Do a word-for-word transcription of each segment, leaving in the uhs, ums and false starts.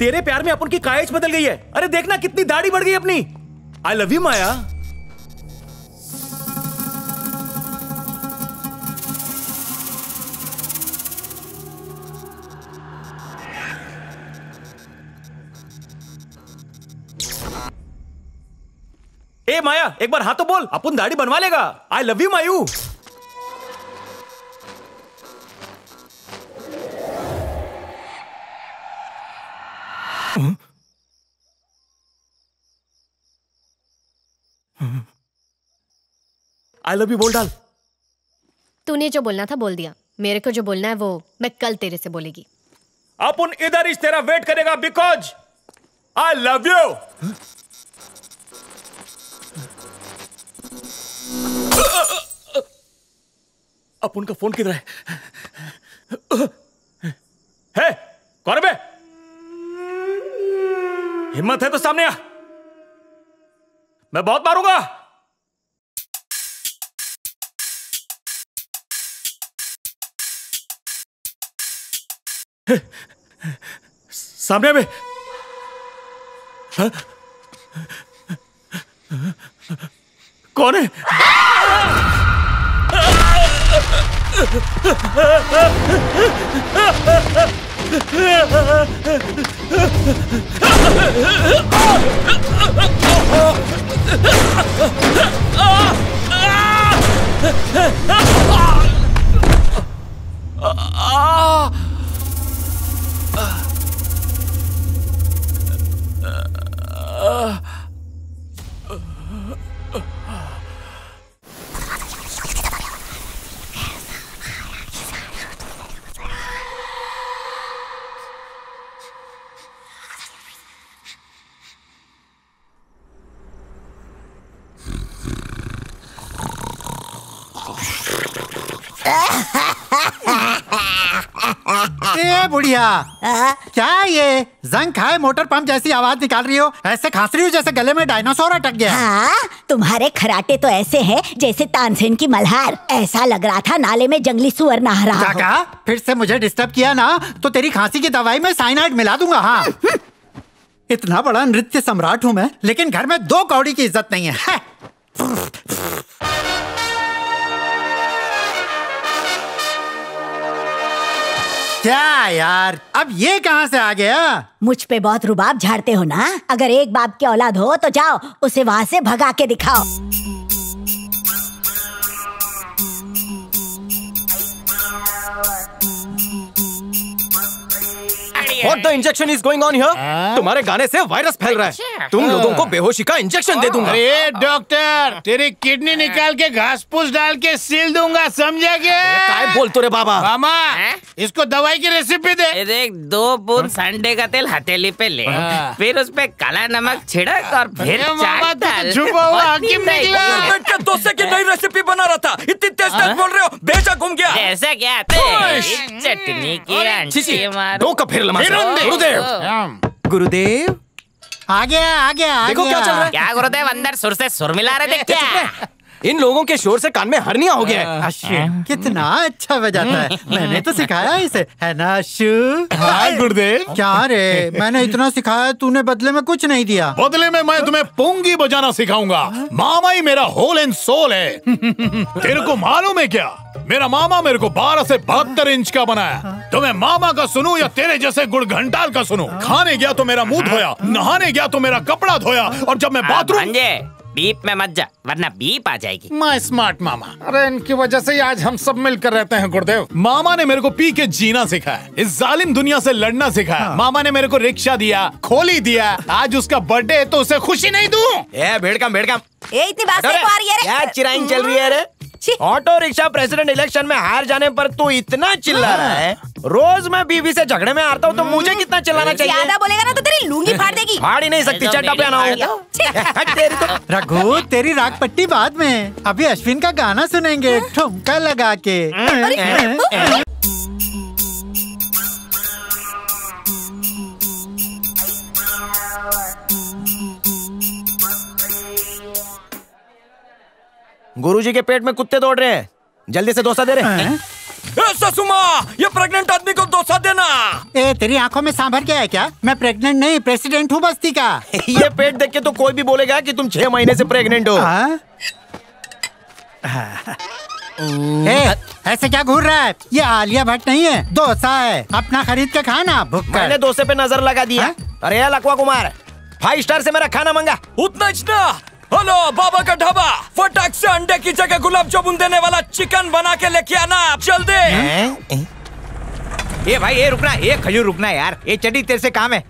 तेरे प्यार में अपन की कायज बदल गई है। अरे देखना कितनी दाढ़ी बढ़ गई अपनी। आई लव यू माया। ए माया एक बार हाँ तो बोल, अपन दाढ़ी बनवा लेगा। आई लव यू मायू। आई लव यू बोल डाल। तूने जो बोलना था बोल दिया, मेरे को जो बोलना है वो मैं कल तेरे से बोलेगी। अपन इधर ही तेरा वेट करेगा बिकॉज आई लव यू। अपन का फोन किधर है? है कौन बे? हिम्मत है तो सामने आ, मैं बहुत मारूंगा। सामने आ बे। कौन है? बुढ़िया क्या ये जंग खाए मोटर पंप जैसी आवाज निकाल रही हो? ऐसे खांस रही हो जैसे गले में डायनासोर अटक गया। हाँ, तुम्हारे खराटे तो ऐसे हैं जैसे तानसेन की मल्हार। ऐसा लग रहा था नाले में जंगली सुअर नहा रहा हो। फिर से मुझे डिस्टर्ब किया ना तो तेरी खांसी की दवाई में साइनाइड मिला दूंगा। हाँ इतना बड़ा नृत्य सम्राट हूँ मैं, लेकिन घर में दो कौड़ी की इज्जत नहीं है। क्या यार अब ये कहाँ से आ गया? मुझ पे बहुत रुबाब झाड़ते हो ना, अगर एक बाप की औलाद हो तो जाओ उसे वहाँ से भगा के दिखाओ। What the injection is going on here? तुम्हारे गाने से वायरस फैल रहा है, तुम लोगों को बेहोशी का इंजेक्शन दे दूंगा। अरे डॉक्टर तेरी किडनी निकाल के घास फूस डाल के सील दूंगा, समझा क्या? काय बोलते रे बाबा। मामा इसको दवाई की रेसिपी दे। एक दो बूंद संडे का तेल हथेली पे ले, फिर उस पे काला नमक छिड़क और फिर दो सेकंड नई रेसिपी बना रहा था, इतनी तेज तेज बोल रहे हो, भेजा घूम गया। ऐसा क्या चटनी की दो का फिर गुरुदेव गुरुदेव आ गया आ गया आ देखो गया। क्या चल रहा है? क्या गुरुदेव अंदर सुर से सुर मिला रहे थे क्या? इन लोगों के शोर से कान में हरनिया हो गया है। अशु कितना अच्छा बजाता है, मैंने तो सिखाया इसे, है ना अशु? हाय गुरुदेव। क्या रे मैंने इतना सिखाया तूने बदले में कुछ नहीं दिया। बदले में मैं तुम्हें पुंगी बजाना सिखाऊंगा। मामा ही मेरा होल एंड सोल है। तेरे को मालूम है क्या, मेरा मामा मेरे को बारह से बहत्तर इंच का बनाया। तो मैं मामा का सुनूं या तेरे जैसे गुड़ घंटाल का सुनूं? खाने गया तो मेरा मुंह धोया, नहाने गया तो मेरा कपड़ा धोया, और जब मैं बाथरूम बीप में मत जा वरना बीप आ जाएगी। मैं स्मार्ट मामा। अरे इनकी वजह से आज हम सब मिलकर रहते हैं गुरुदेव। मामा ने मेरे को पी के जीना सिखाया, इस जालिम दुनिया से लड़ना सिखाया। हाँ। मामा ने मेरे को रिक्शा दिया, खोली दिया। आज उसका बर्थडे है तो उसे खुशी नहीं दूं? ए भेड़कम भेड़कम। ए इतनी बात से पार ये रे। क्या चिराइन चल रही है रे? ऑटो रिक्शा प्रेसिडेंट इलेक्शन में हार जाने पर तू इतना चिल्ला रहा है। रोज मैं बीवी से झगड़े में आता हूँ तो मुझे कितना चिल्लाना चाहिए? ज्यादा बोलेगा ना तो तेरी लूंगी फाड़ देगी। फाड़ ही नहीं सकती, चट्टा पे आना होगा। रघु तेरी राग पट्टी बाद में, अभी अश्विन का गाना सुनेंगे ठुमका लगा के। गुरुजी के पेट में कुत्ते दौड़ रहे हैं, जल्दी से डोसा दे रहे हैं। ससुमा, ये प्रेग्नेंट आदमी को दोसा देना। ए, तेरी आंखों में सांभर क्या है क्या? मैं प्रेग्नेंट नहीं, प्रेसिडेंट हूँ बस्ती का। ये पेट देख के तो कोई भी बोलेगा कि तुम छह महीने से प्रेग्नेंट हो। ए, ऐसे क्या घूर रहा है? ये आलिया भट्ट नहीं है, डोसा है। अपना खरीद के खाना। भूख मैंने डोसे पे नजर लगा दी है। अरे लकवा कुमार, फाइव स्टार से मेरा खाना मंगा। उतना इतना। हेलो बाबा का ढाबा, फटाक से अंडे की जगह गुलाब जामुन देने वाला चिकन बना के लेके आना जल्दी। ये भाई ये रुकना, ये खजूर रुकना यार, ये चड्डी तेरे से काम है।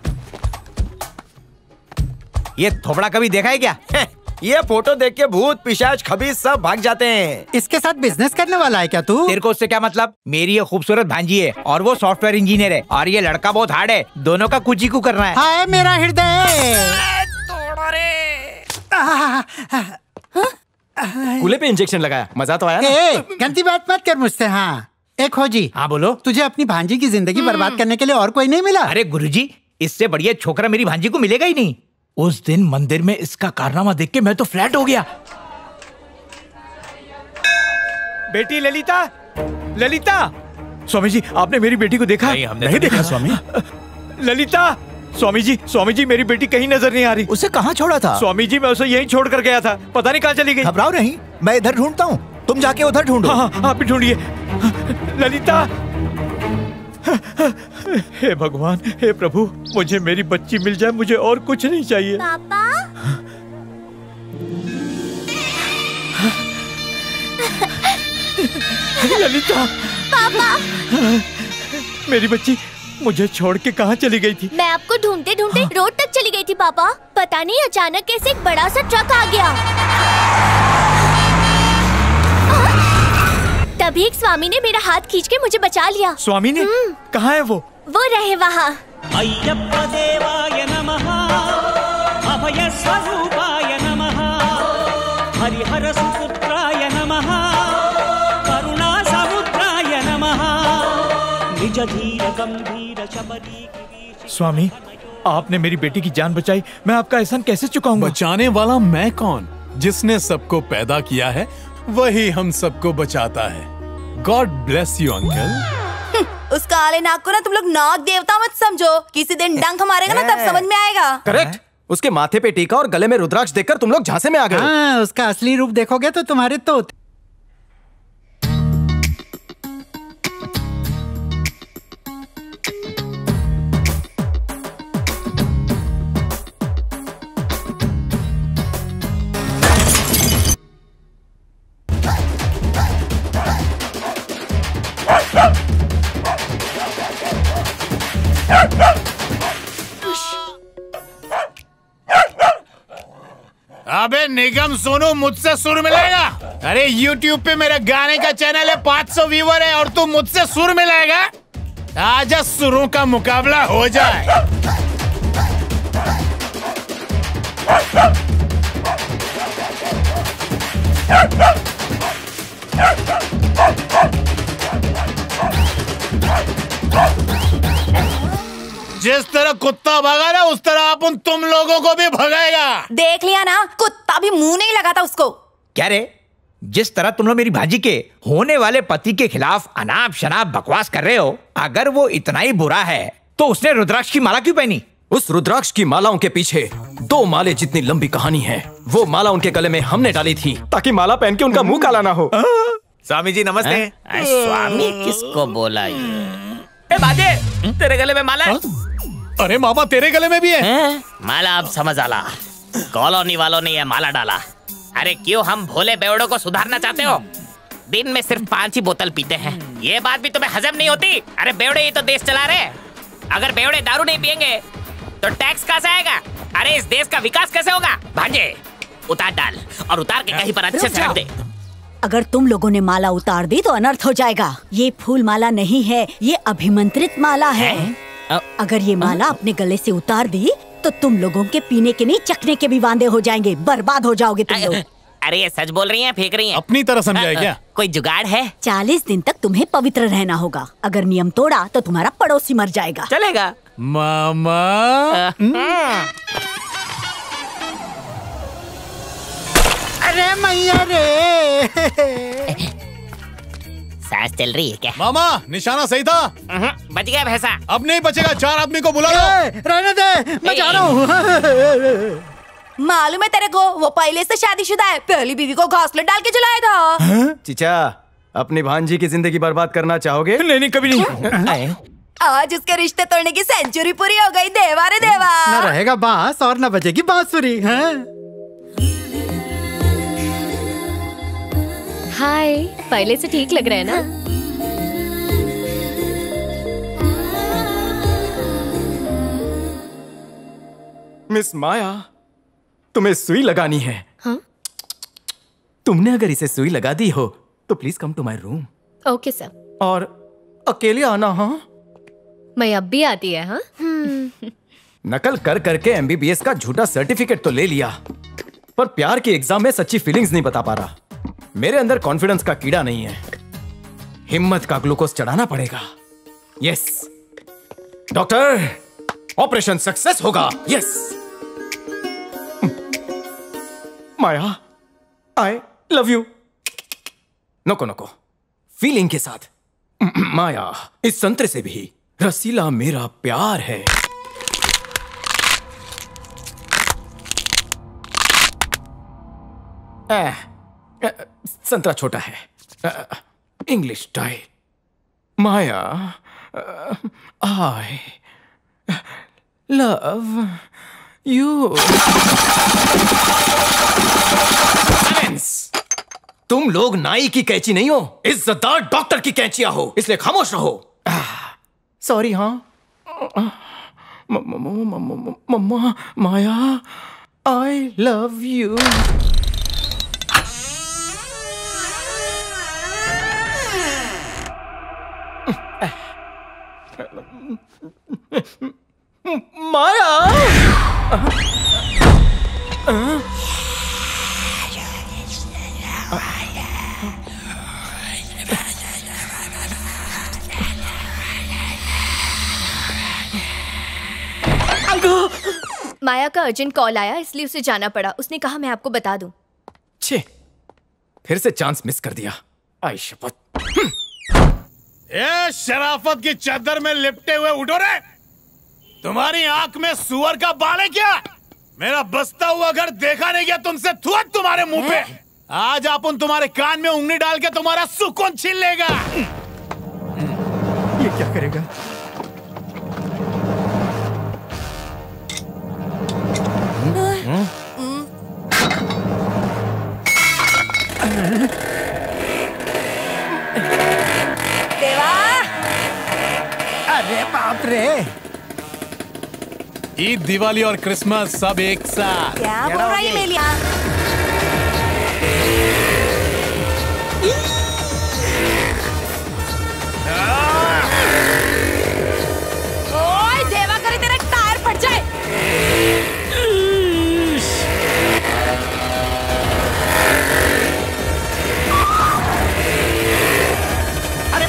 ये थोपड़ा कभी देखा है क्या? ये फोटो देख के भूत पिशाच खबीज सब भाग जाते हैं। इसके साथ बिजनेस करने वाला है क्या तू? तेरे को उससे क्या मतलब? मेरी ये खूबसूरत भांजी है और वो सॉफ्टवेयर इंजीनियर है और ये लड़का बहुत हार्ड है, दोनों का कुछ ही कु करना है। हाय मेरा हृदय कूले पे इंजेक्शन लगाया, मजा तो आया ना? ए, गंदी बात मत कर मुझसे। हाँ एक खोजी। हाँ बोलो। तुझे अपनी भांजी की जिंदगी बर्बाद करने के लिए और कोई नहीं मिला? अरे गुरुजी, इससे बढ़िया छोकरा मेरी भांजी को मिलेगा ही नहीं। उस दिन मंदिर में इसका कारनामा देख के मैं तो फ्लैट हो गया। बेटी ललिता, ललिता। स्वामी जी आपने मेरी बेटी को देखा? नहीं, हमने नहीं देखा स्वामी। ललिता, स्वामी जी, स्वामी जी मेरी बेटी कहीं नजर नहीं आ रही। उसे कहाँ छोड़ा था? स्वामी जी मैं उसे यहीं छोड़ कर गया था, पता नहीं कहाँ चली गई। घबराओ नहीं, मैं इधर ढूंढता हूँ, तुम जाके उधर ढूंढो। हाँ, आप भी ढूंढिए। ललिता, हे भगवान, हे प्रभु, मुझे मेरी बच्ची मिल जाए, मुझे और कुछ नहीं चाहिए। पापा? ललिता, पापा। मेरी बच्ची मुझे छोड़ के कहाँ चली गई थी? मैं आपको ढूंढते ढूंढते रोड तक चली गई थी पापा, पता नहीं अचानक कैसे एक बड़ा सा ट्रक आ गया। तभी एक स्वामी ने मेरा हाथ खींच के मुझे बचा लिया। स्वामी ने? कहाँ है वो? वो रहे वहाँ। अय्यप्पा देवाय नमः, अभय स्वरूपाय नमः, हरिहर सुपुत्राय नमः, करुणा समुद्राय नमः, निज धीर गंभीर। स्वामी आपने मेरी बेटी की जान बचाई, मैं आपका एहसान कैसे चुकाऊंगा? बचाने वाला मैं कौन? जिसने सबको पैदा किया है वही हम सबको बचाता है। God bless you uncle. उसका आले नाक को ना तुम लोग नाग देवता मत समझो, किसी दिन डंक मारेगा ना तब समझ में आएगा। करेक्ट, उसके माथे पे टीका और गले में रुद्राक्ष देखकर तुम लोग झांसे में आ गए। हाँ, उसका असली रूप देखोगे तो तुम्हारे तो अबे निगम सोनू, मुझसे सुर मिलेगा? अरे YouTube पे मेरे गाने का चैनल है, पाँच सौ व्यूवर है और तू मुझसे सुर मिलाएगा? आजा सुरों का मुकाबला हो जाए। जिस तरह कुत्ता भगा ना उस तरह आप उन तुम लोगों को भी भगाएगा। देख लिया ना, कुत्ता भी मुंह नहीं लगाता उसको। क्या रे, जिस तरह तुम लोग मेरी भाजी के होने वाले पति के खिलाफ अनाप शनाप बकवास कर रहे हो, अगर वो इतना ही बुरा है तो उसने रुद्राक्ष की माला क्यों पहनी? उस रुद्राक्ष की मालाओं के पीछे दो माले जितनी लंबी कहानी है। वो माला उनके गले में हमने डाली थी ताकि माला पहन के उनका मुँह काला ना हो। स्वामी जी नमस्ते। स्वामी किसको बोला? ए बाजे, तेरे गले में माला है? अरे मामा तेरे गले में भी है? है? माला अब समझ आला, कॉलोनी वालों ने ये माला डाला। अरे क्यों हम भोले बेवड़ों को सुधारना चाहते हो? दिन में सिर्फ पांच ही बोतल पीते हैं, ये बात भी तुम्हें हजम नहीं होती? अरे बेवड़े ये तो देश चला रहे, अगर बेवड़े दारू नहीं पियेंगे तो टैक्स कहाँ से आएगा? अरे इस देश का विकास कैसे होगा? भांजे उतार डाल, और उतार के कहीं पर अच्छे से रख दे। अगर तुम लोगों ने माला उतार दी तो अनर्थ हो जाएगा। ये फूल माला नहीं है, ये अभिमंत्रित माला है। अगर ये माला अपने गले से उतार दी तो तुम लोगों के पीने के नहीं चखने के भी वांदे हो जाएंगे, बर्बाद हो जाओगे तुम लोग। अरे ये सच बोल रही हैं, फेंक रही हैं। अपनी तरह समझाए क्या? कोई जुगाड़ है? चालीस दिन तक तुम्हें पवित्र रहना होगा, अगर नियम तोड़ा तो तुम्हारा पड़ोसी मर जाएगा। चलेगा मामा। अरे मैया रे। सांस चल रही है क्या? मामा निशाना सही था, बच गया भैंसा। अब नहीं बचेगा, चार आदमी को बुला लो। रहने दे, मैं जा रहा हूँ। मालूम है तेरे को, वो पहले से शादीशुदा है, पहली बीवी को घासलेट डाल के जलाया था। है? चिचा, अपनी भांजी की जिंदगी बर्बाद करना चाहोगे? नहीं नहीं, कभी नहीं। आज उसके रिश्ते तोड़ने की सेंचुरी पूरी हो गई। देवा रे देवा, ना रहेगा बांस और ना बजेगी बांसुरी। हाय, पहले से ठीक लग रहा है ना? मिस माया, तुम्हें सुई लगानी है। हाँ? तुमने अगर इसे सुई लगा दी हो तो please come to my room. Okay sir. और अकेले आना। हाँ, मैं अब भी आती है। हाँ? नकल कर करके एमबीबीएस का झूठा सर्टिफिकेट तो ले लिया, पर प्यार के एग्जाम में सच्ची फीलिंग्स नहीं बता पा रहा। मेरे अंदर कॉन्फिडेंस का कीड़ा नहीं है, हिम्मत का ग्लूकोज चढ़ाना पड़ेगा। यस डॉक्टर, ऑपरेशन सक्सेस होगा। Yes Maya, I love you. नको नको, फीलिंग के साथ। माया, इस संतरे से भी रसीला मेरा प्यार है। आ, संतरा छोटा है। English style. Maya, I love you. तुम लोग नाई की कैंची नहीं हो, इज्जतदार डॉक्टर की कैंचियां हो, इसलिए खामोश रहो। सॉरी। हाँ मम्मा, माया आई लव यू। माया, माया का अर्जेंट कॉल आया इसलिए उसे जाना पड़ा। उसने कहा मैं आपको बता दूं। छे, फिर से चांस मिस कर दिया। आई शपथ। ए शराफत की चादर में लिपटे हुए उठो रे। तुम्हारी आंख में सुअर का बाल है क्या? मेरा बसता हुआ घर देखा नहीं गया तुमसे। थुआ तुम्हारे मुंह पे। आज आपुन तुम्हारे कान में उंगली डाल के तुम्हारा सुकून छीन लेगा। ये क्या करेगा? देवा! अरे बाप रे, ईद, दिवाली और क्रिसमस सब एक साथ। क्या बोल रहा है मेलिया? ओए देवा, करे तेरा तार फट जाए।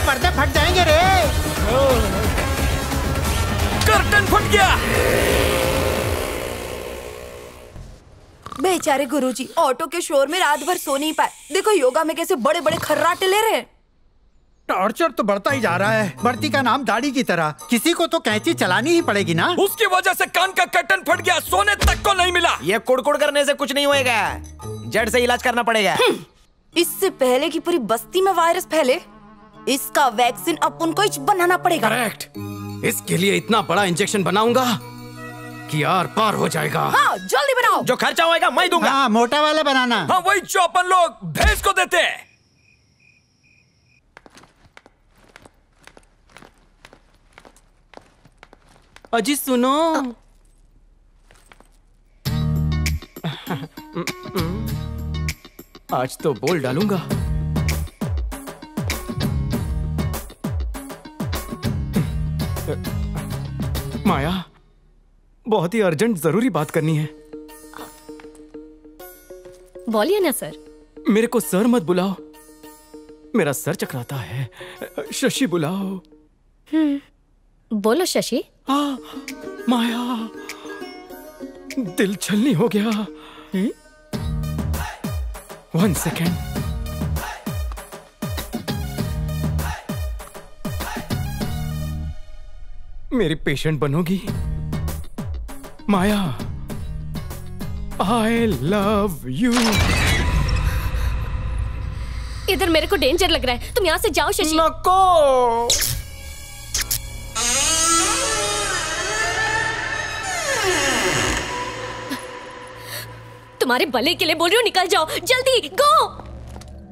पर्दे फट जाएंगे रे। कर्टन फट गया। बेचारे गुरुजी ऑटो के शोर में रात भर सो नहीं पाए। देखो योगा में कैसे बड़े बड़े खर्राटे ले रहे हैं। टॉर्चर तो बढ़ता ही जा रहा है, बढ़ती का नाम दाढ़ी की तरह। किसी को तो कैंची चलानी ही पड़ेगी ना। उसकी वजह से कान का कर्टन फट गया, सोने तक को नहीं मिला। ये कुड़कुड़ करने से कुछ नहीं होएगा, जड़ से इलाज करना पड़ेगा। इससे पहले कि पूरी बस्ती में वायरस फैले, इसका वैक्सीन अपन को बनाना पड़ेगा। करेक्ट। इसके लिए इतना बड़ा इंजेक्शन बनाऊंगा कि आर पार हो जाएगा। हाँ, जल्दी बनाओ। जो खर्चा होएगा मैं दूंगा। हाँ, मोटा वाला बनाना। हाँ, वही जो अपन लोग भैंस को देते हैं। अजी सुनो। आज तो बोल डालूंगा। माया, बहुत ही अर्जेंट जरूरी बात करनी है। बोलिए ना सर। मेरे को सर मत बुलाओ, मेरा सर चकराता है। शशि बुलाओ। हम्म, बोलो शशि। हाँ माया, दिल छलनी हो गया। One second. मेरी पेशेंट बनोगी। Maya, I love you. इधर मेरे को डेंजर लग रहा है, तुम यहाँ से जाओ शशि। नको। तुम्हारे भले के लिए बोल रही हूँ, निकल जाओ जल्दी। गो।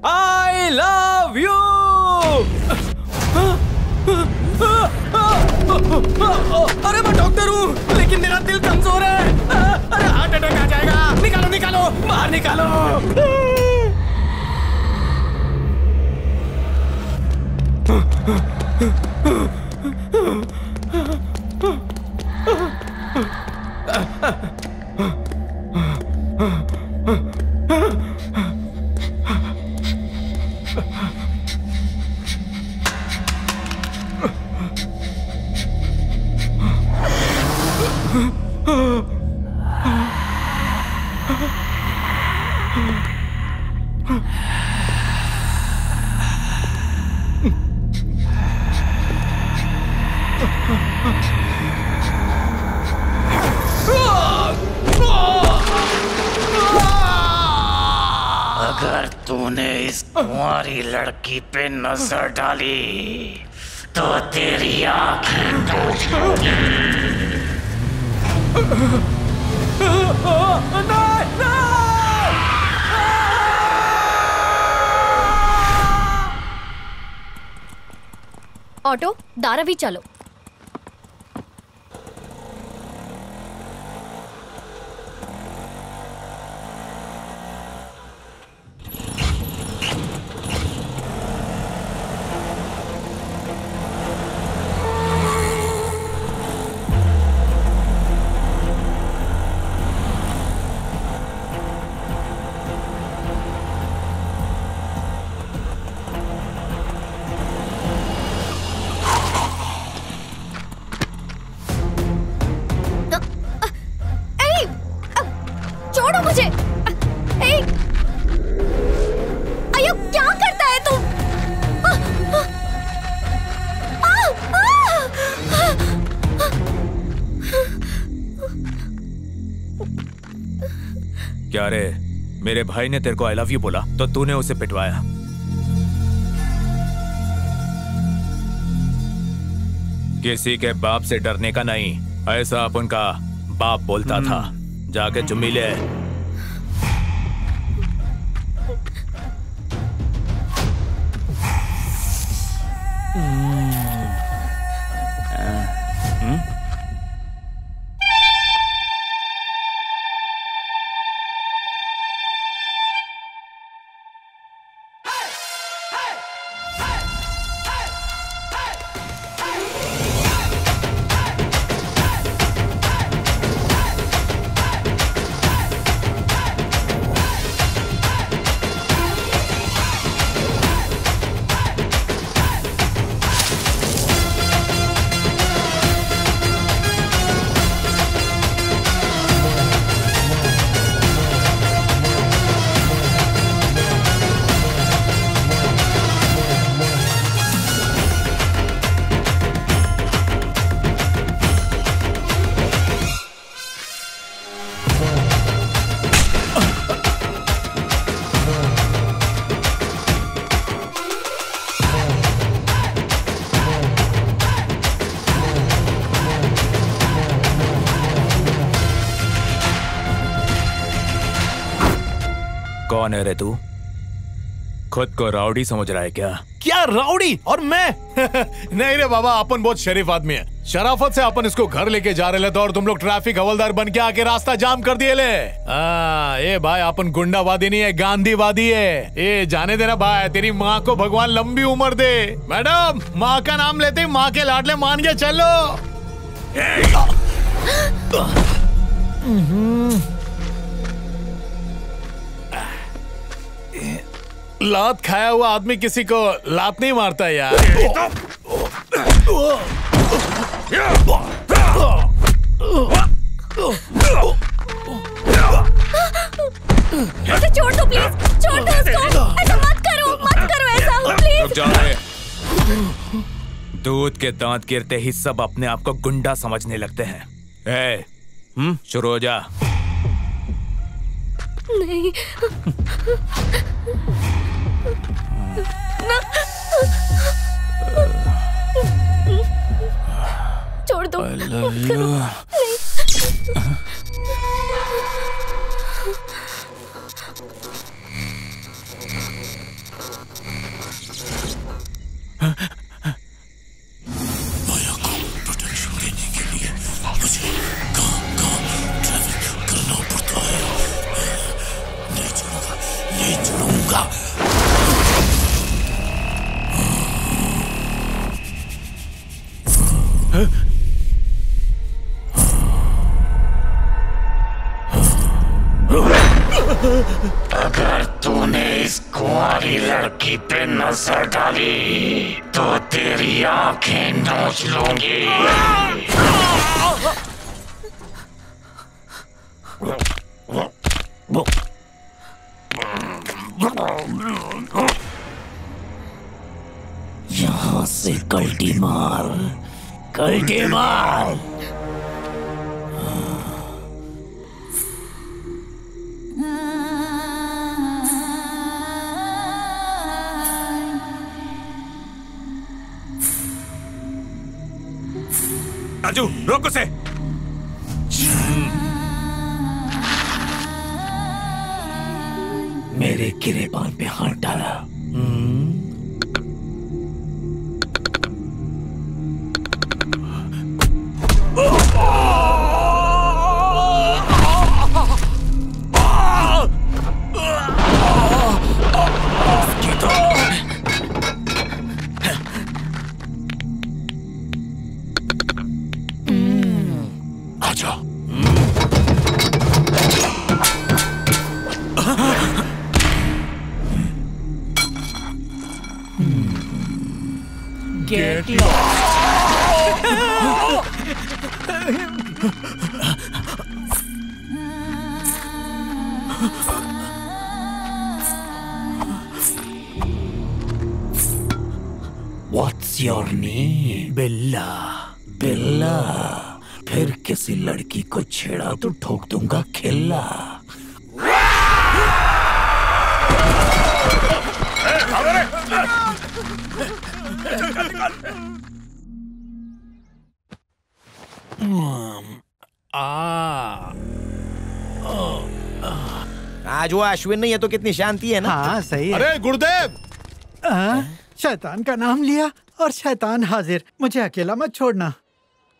I love you. अरे मैं डॉक्टर हूँ लेकिन मेरा दिल कमजोर है। अरे हार्ट अटैक आ जाएगा। निकालो निकालो, बाहर निकालो। अगर तूने इस कुंवारी लड़की पे नजर डाली तो तेरी आंखें बूझ होंगी। ऑटो दारावी चलो। क्या रे, मेरे भाई ने तेरे को आई लव यू बोला तो तूने उसे पिटवाया। किसी के बाप से डरने का नहीं, ऐसा अपन का बाप बोलता था। जाके चुम्मी ले। कौन है रे तू? खुद को राउडी समझ रहा है क्या? क्या राउडी? और मैं? नहीं रे बाबा, अपन बहुत शरीफ आदमी है। शराफत से अपन इसको घर लेके जा रहे ले तो और तुम लोग ट्रैफिक हवलदार बन के आके रास्ता जाम कर दिए ले। आ, ये भाई अपन गुंडावादी नहीं है, गांधीवादी है। ये जाने देना भाई, तेरी माँ को भगवान लंबी उम्र दे। मैडम, माँ का नाम लेते माँ के लाडले मान के चलो। लात खाया हुआ आदमी किसी को लात नहीं मारता यार। इसे छोड़ दो प्लीज, छोड़ दो इसको। ऐसा मत करो, मत करो ऐसा प्लीज। दूध के दांत गिरते ही सब अपने आप को गुंडा समझने लगते हैं। ए, हम्म, शुरू हो जा। नहीं। छोड़ दो। माया को प्रोटेक्शन देने के लिए मुझे कहां कहां ट्रैवल करना पड़ता है। नहीं छोड़ूंगा, नहीं छोड़ूंगा। हाँ? अगर तूने इस कुंवारी लड़की पे नजर डाली तो तेरी आंखें नोच लूंगी। यहाँ से कल्टी मार, कल्टी मार। राजू रोक उसे। मेरे किरेपान पे हाथ डाला। What's your name? बिल्ला। बिल्ला, फिर किसी लड़की को छेड़ा तो ठोक दूंगा खिल्ला। आज वो अश्विन नहीं है तो कितनी शांति है ना। हाँ सही है। अरे गुरुदेव, शैतान का नाम लिया और शैतान हाजिर। मुझे अकेला मत छोड़ना।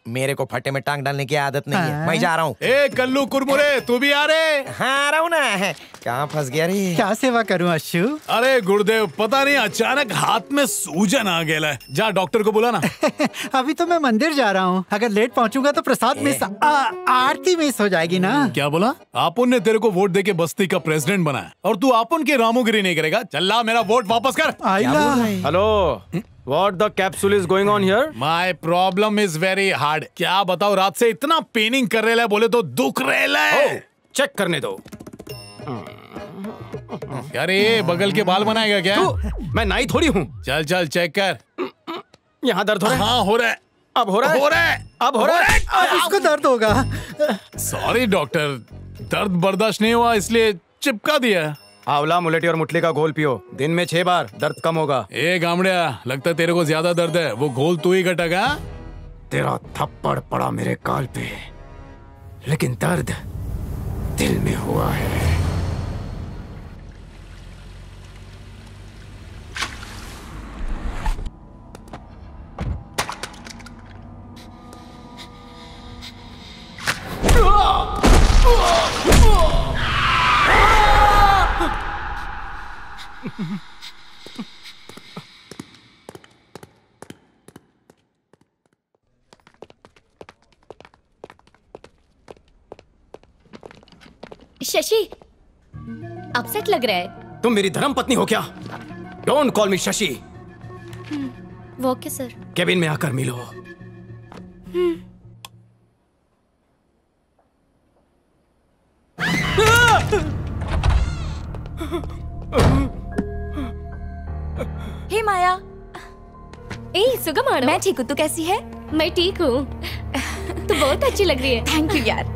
मेरे को फटे में टांग डालने की आदत नहीं है। मैं जा रहा हूँ। ए कल्लू कुरमुरे, तू भी आ रहे? हाँ आ रहा हूँ ना। कहाँ फंस गया रे? क्या सेवा करूँ अश्शु? अरे गुरुदेव, पता नहीं अचानक हाथ में सूजन आ गया। जा डॉक्टर को बुला ना। अभी तो मैं मंदिर जा रहा हूँ। अगर लेट पहुँचूंगा तो प्रसाद मिस, आरती मिस हो जाएगी ना। क्या बोला? आपुन ने तेरे को वोट दे के बस्ती का प्रेसिडेंट बनाया और तू आपुन की रामोगिरी नहीं करेगा। चल मेरा वोट वापस कर। Hello, What the capsule is going on here? My problem is very hard. क्या बताओ, रात से इतना पेनिंग कर रहे ले, बोले तो दुख रहे ले। oh, चेक करने दो। यार ये बगल के बाल बनाएगा क्या? तो, मैं नाई थोड़ी हूँ। चल चल चेक कर। यहाँ दर्द हो रहा है? हाँ हो रहा है। अब हो रहा है? हो रहा है। अब हो रहा है। अब इसको दर्द होगा। सॉरी डॉक्टर, दर्द बर्दाश्त नहीं हुआ इसलिए चिपका दिया। आंवला, मुलेटी और मुटली का घोल पियो। दिन में छह बार, दर्द कम होगा। ए गामड़िया, लगता है तेरे को ज्यादा दर्द है। वो घोल तू ही घटका। तेरा थप्पड़ पड़ा मेरे काल पे, लेकिन दर्द दिल में हुआ है। शशि, अपसेट लग रहा है। तुम मेरी धर्म पत्नी हो क्या? Don't call me Shashi. वो क्या सर? केबिन में आकर मिलो। हे माया, ए सुगमानो, मैं ठीक हूँ, तू कैसी है? मैं ठीक हूँ। तू बहुत अच्छी लग रही है। थैंक यू यार।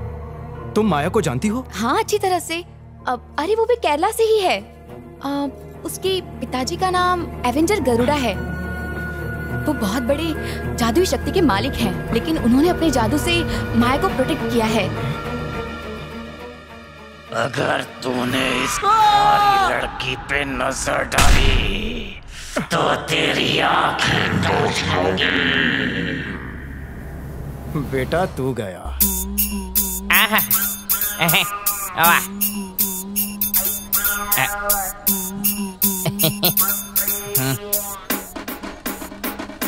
तुम माया को जानती हो? हाँ अच्छी तरह से। अब अरे वो भी केरला से ही है। आ, उसके पिताजी का नाम एवेंजर गरुड़ा है। वो बहुत बड़े जादुई शक्ति के मालिक हैं, लेकिन उन्होंने अपने जादू से माया को प्रोटेक्ट किया है। अगर तूने इस लड़की पे नजर डाली तो तेरी आंखें नोच होंगी। बेटा तू गया। आहा, एहे, आवा, आ,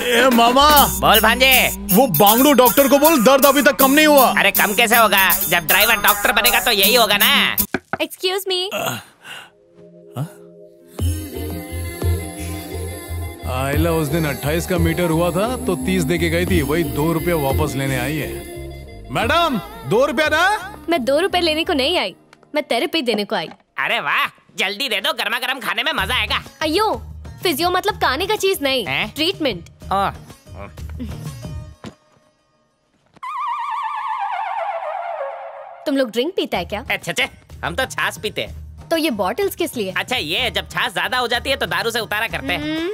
ए मामा। बोल भांजे। वो बांगड़ू डॉक्टर को बोल दर्द अभी तक कम नहीं हुआ। अरे कम कैसे होगा, जब ड्राइवर डॉक्टर बनेगा तो यही होगा ना। Excuse me. आयला उस दिन अट्ठाईस का मीटर हुआ था तो तीस दे के गई थी, वही दो रुपया वापस लेने आई है। मैडम दो रुपया ना। मैं दो रुपया लेने को नहीं आई, मैं थेरेपी देने को आई। अरे वाह, जल्दी दे दो, गर्मा गर्म खाने में मजा आएगा। अयो फिजियो मतलब खाने का चीज नहीं, ट्रीटमेंट। आ, तुम लोग ड्रिंक पीता है क्या? अच्छा चे, हम तो छाछ पीते हैं। तो ये बॉटल्स किस लिए? अच्छा ये जब छाछ ज्यादा हो जाती है तो दारू से उतारा करते हैं।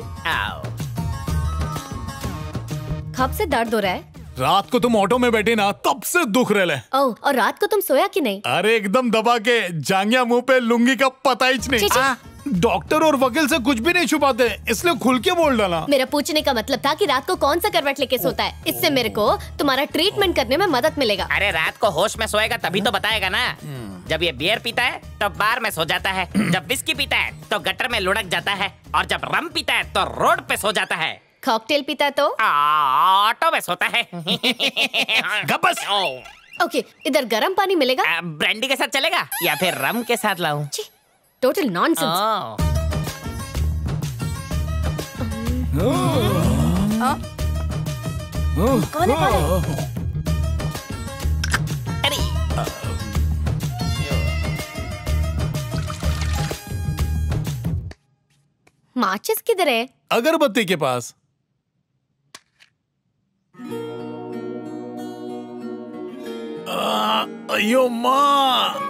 कब से दर्द हो रहा है? रात को तुम ऑटो में बैठे ना तब से दुख रहे। ओह, और रात को तुम सोया कि नहीं? अरे एकदम दबा के, जांगिया मुंह पे लुंगी का पता ही नहीं। चे, चे। आ, डॉक्टर और वकील से कुछ भी नहीं छुपाते, इसलिए खुल के बोल डाला। मेरा पूछने का मतलब था कि रात को कौन सा करवट लेके सोता है, इससे मेरे को तुम्हारा ट्रीटमेंट करने में मदद मिलेगा। अरे रात को होश में सोएगा तभी तो बताएगा ना। जब ये बियर पीता है तो बार में सो जाता है, जब विस्की पीता है तो गटर में लुढ़क जाता है, और जब रम पीता है तो रोड पे सो जाता है। कॉकटेल पीता है तो ऑटो में सोता है। ओके, इधर गर्म पानी मिलेगा? ब्रांडी के साथ चलेगा या फिर रम के साथ लाऊं? Total nonsense. कौन है कौन? अरे माचिस किधर है? अगरबत्ती के पास। अयो माँ,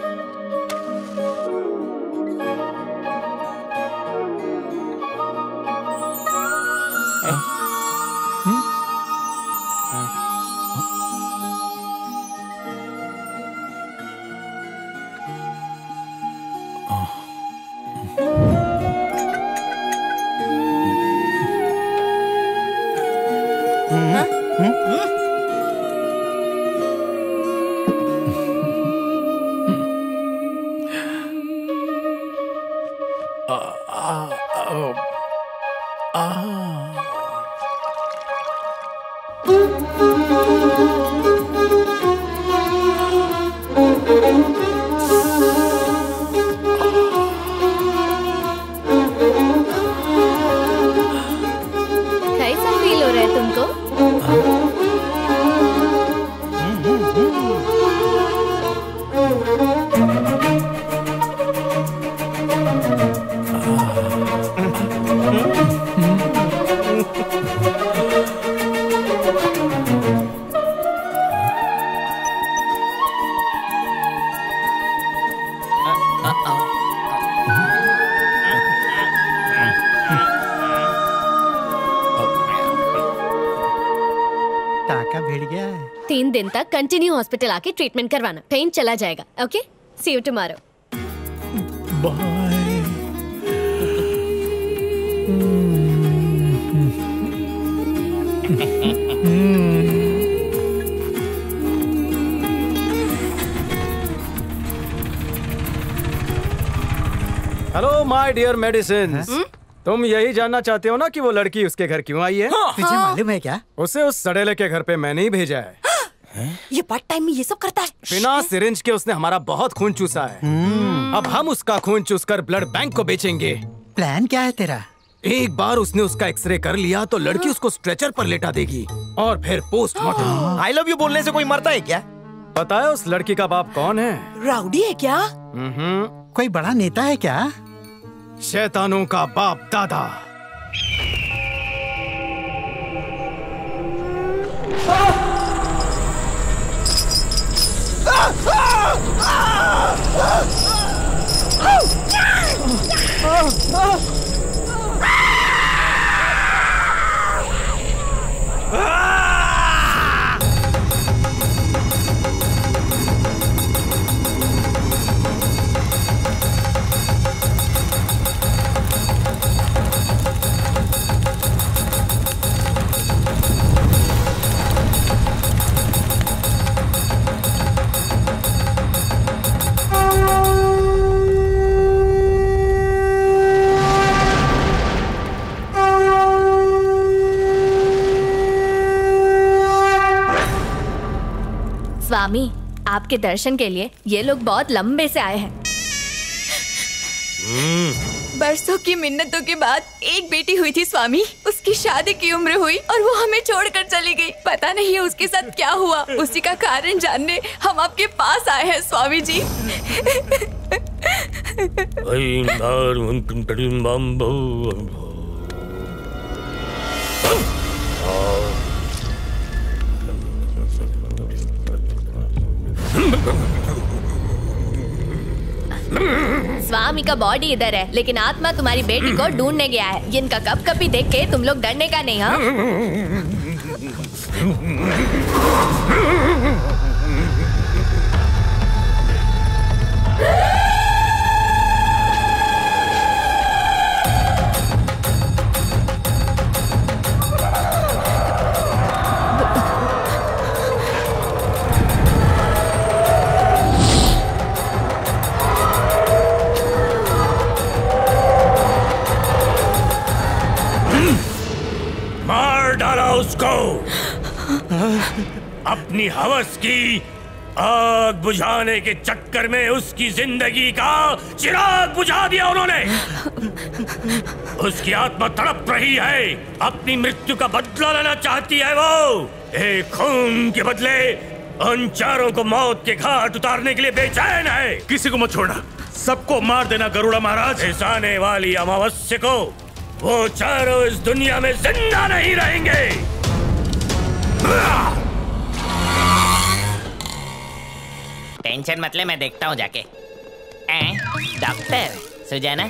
कंटिन्यू हॉस्पिटल आके ट्रीटमेंट करवाना, पेन चला जाएगा। Okay, see you tomorrow. Bye. Hello my dear medicine, तुम यही जानना चाहते हो ना कि वो लड़की उसके घर क्यों आई है? तुझे मालूम है क्या? उसे उस सड़ेले के घर पे मैंने ही भेजा है। है? ये पार्ट टाइम में ये सब करता है। बिना सिरिंज के उसने हमारा बहुत खून चूसा है। अब हम उसका खून चूसकर ब्लड बैंक को बेचेंगे। प्लान क्या है तेरा? एक बार उसने उसका एक्सरे कर लिया तो लड़की उसको स्ट्रेचर पर लेटा देगी और फिर पोस्टमार्टम। आई लव यू बोलने से कोई मरता है क्या? पता है उस लड़की का बाप कौन है? राउडी है क्या? कोई बड़ा नेता है क्या? शैतानों का बाप दादा। स्वामी, आपके दर्शन के लिए ये लोग बहुत लंबे से आए हैं। बरसों की मिन्नतों के बाद एक बेटी हुई थी स्वामी, उसकी शादी की उम्र हुई और वो हमें छोड़कर चली गई। पता नहीं उसके साथ क्या हुआ, उसी का कारण जानने हम आपके पास आए हैं स्वामी जी। स्वामी का बॉडी इधर है, लेकिन आत्मा तुम्हारी बेटी को ढूंढने गया है। इनका कप कपी देख के तुम लोग डरने का नहीं। हाँ अपनी हवस की आग बुझाने के चक्कर में उसकी जिंदगी का चिराग बुझा दिया उन्होंने। उसकी आत्मा तड़प रही है, अपनी मृत्यु का बदला लेना चाहती है। वो एक खून के बदले उन चारों को मौत के घाट उतारने के लिए बेचैन है। किसी को मत छोड़ना, सबको मार देना गरुड़ा महाराज। इस आने वाली अमावस्या को वो चारों इस दुनिया में जिंदा नहीं रहेंगे। टेंशन मत ले, मैं देखता हूँ जाके। डॉक्टर सुजाना,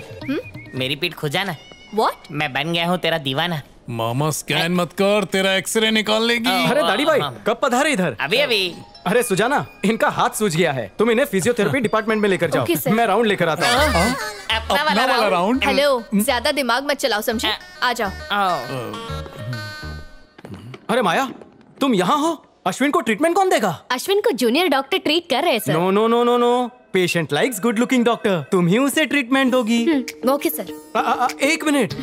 मेरी पीठ खुजाना। व्हाट? मैं बन गया हूँ तेरा दीवाना। मामा स्कैन मत कर, तेरा एक्सरे निकाल लेगी। अरे दाढ़ी भाई, कब पधारे इधर? अभी अभी। अरे सुजाना, इनका हाथ सूज गया है, तुम इन्हें फिजियोथेरेपी डिपार्टमेंट में लेकर जाओ। okay, मैं राउंड लेकर आता हूँ। अपना वाला राउंड। हेलो, ज्यादा दिमाग मत चलाओ समझे, आ जाओ। अरे माया, तुम यहाँ हो? अश्विन को ट्रीटमेंट कौन देगा? अश्विन को जूनियर डॉक्टर ट्रीट कर रहे हैं sir. No no no no no, patient likes good looking doctor, तुम ही उसे ट्रीटमेंट दोगी। Okay sir. आ, आ, आ, एक मिनट।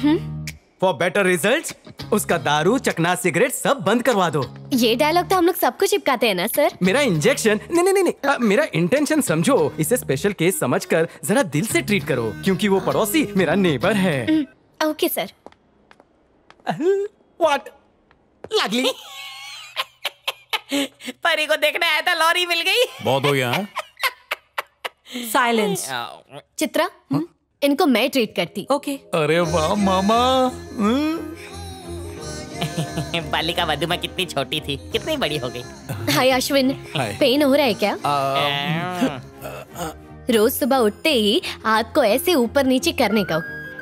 फॉर बेटर रिजल्ट उसका दारू, चकना, सिगरेट सब बंद करवा दो। ये डायलॉग तो हम लोग सबको चिपकाते हैं ना सर। मेरा इंजेक्शन नहीं नहीं नहीं आ, मेरा इंटेंशन समझो, इसे स्पेशल केस समझ कर जरा दिल से ट्रीट करो, क्योंकि वो पड़ोसी मेरा नेबर है। Okay sir. व्हाट लागली? परी को देखने आया था, लॉरी मिल गई। बहुत हो गया। साइलेंस। चित्रा, हुँ? इनको मैं ट्रीट करती। ओके। अरे वाह मामा। बालिका वधू में कितनी छोटी थी, कितनी बड़ी हो गई। हाय अश्विन, पेन हो रहा है क्या? रोज सुबह उठते ही हाथ को ऐसे ऊपर नीचे करने का,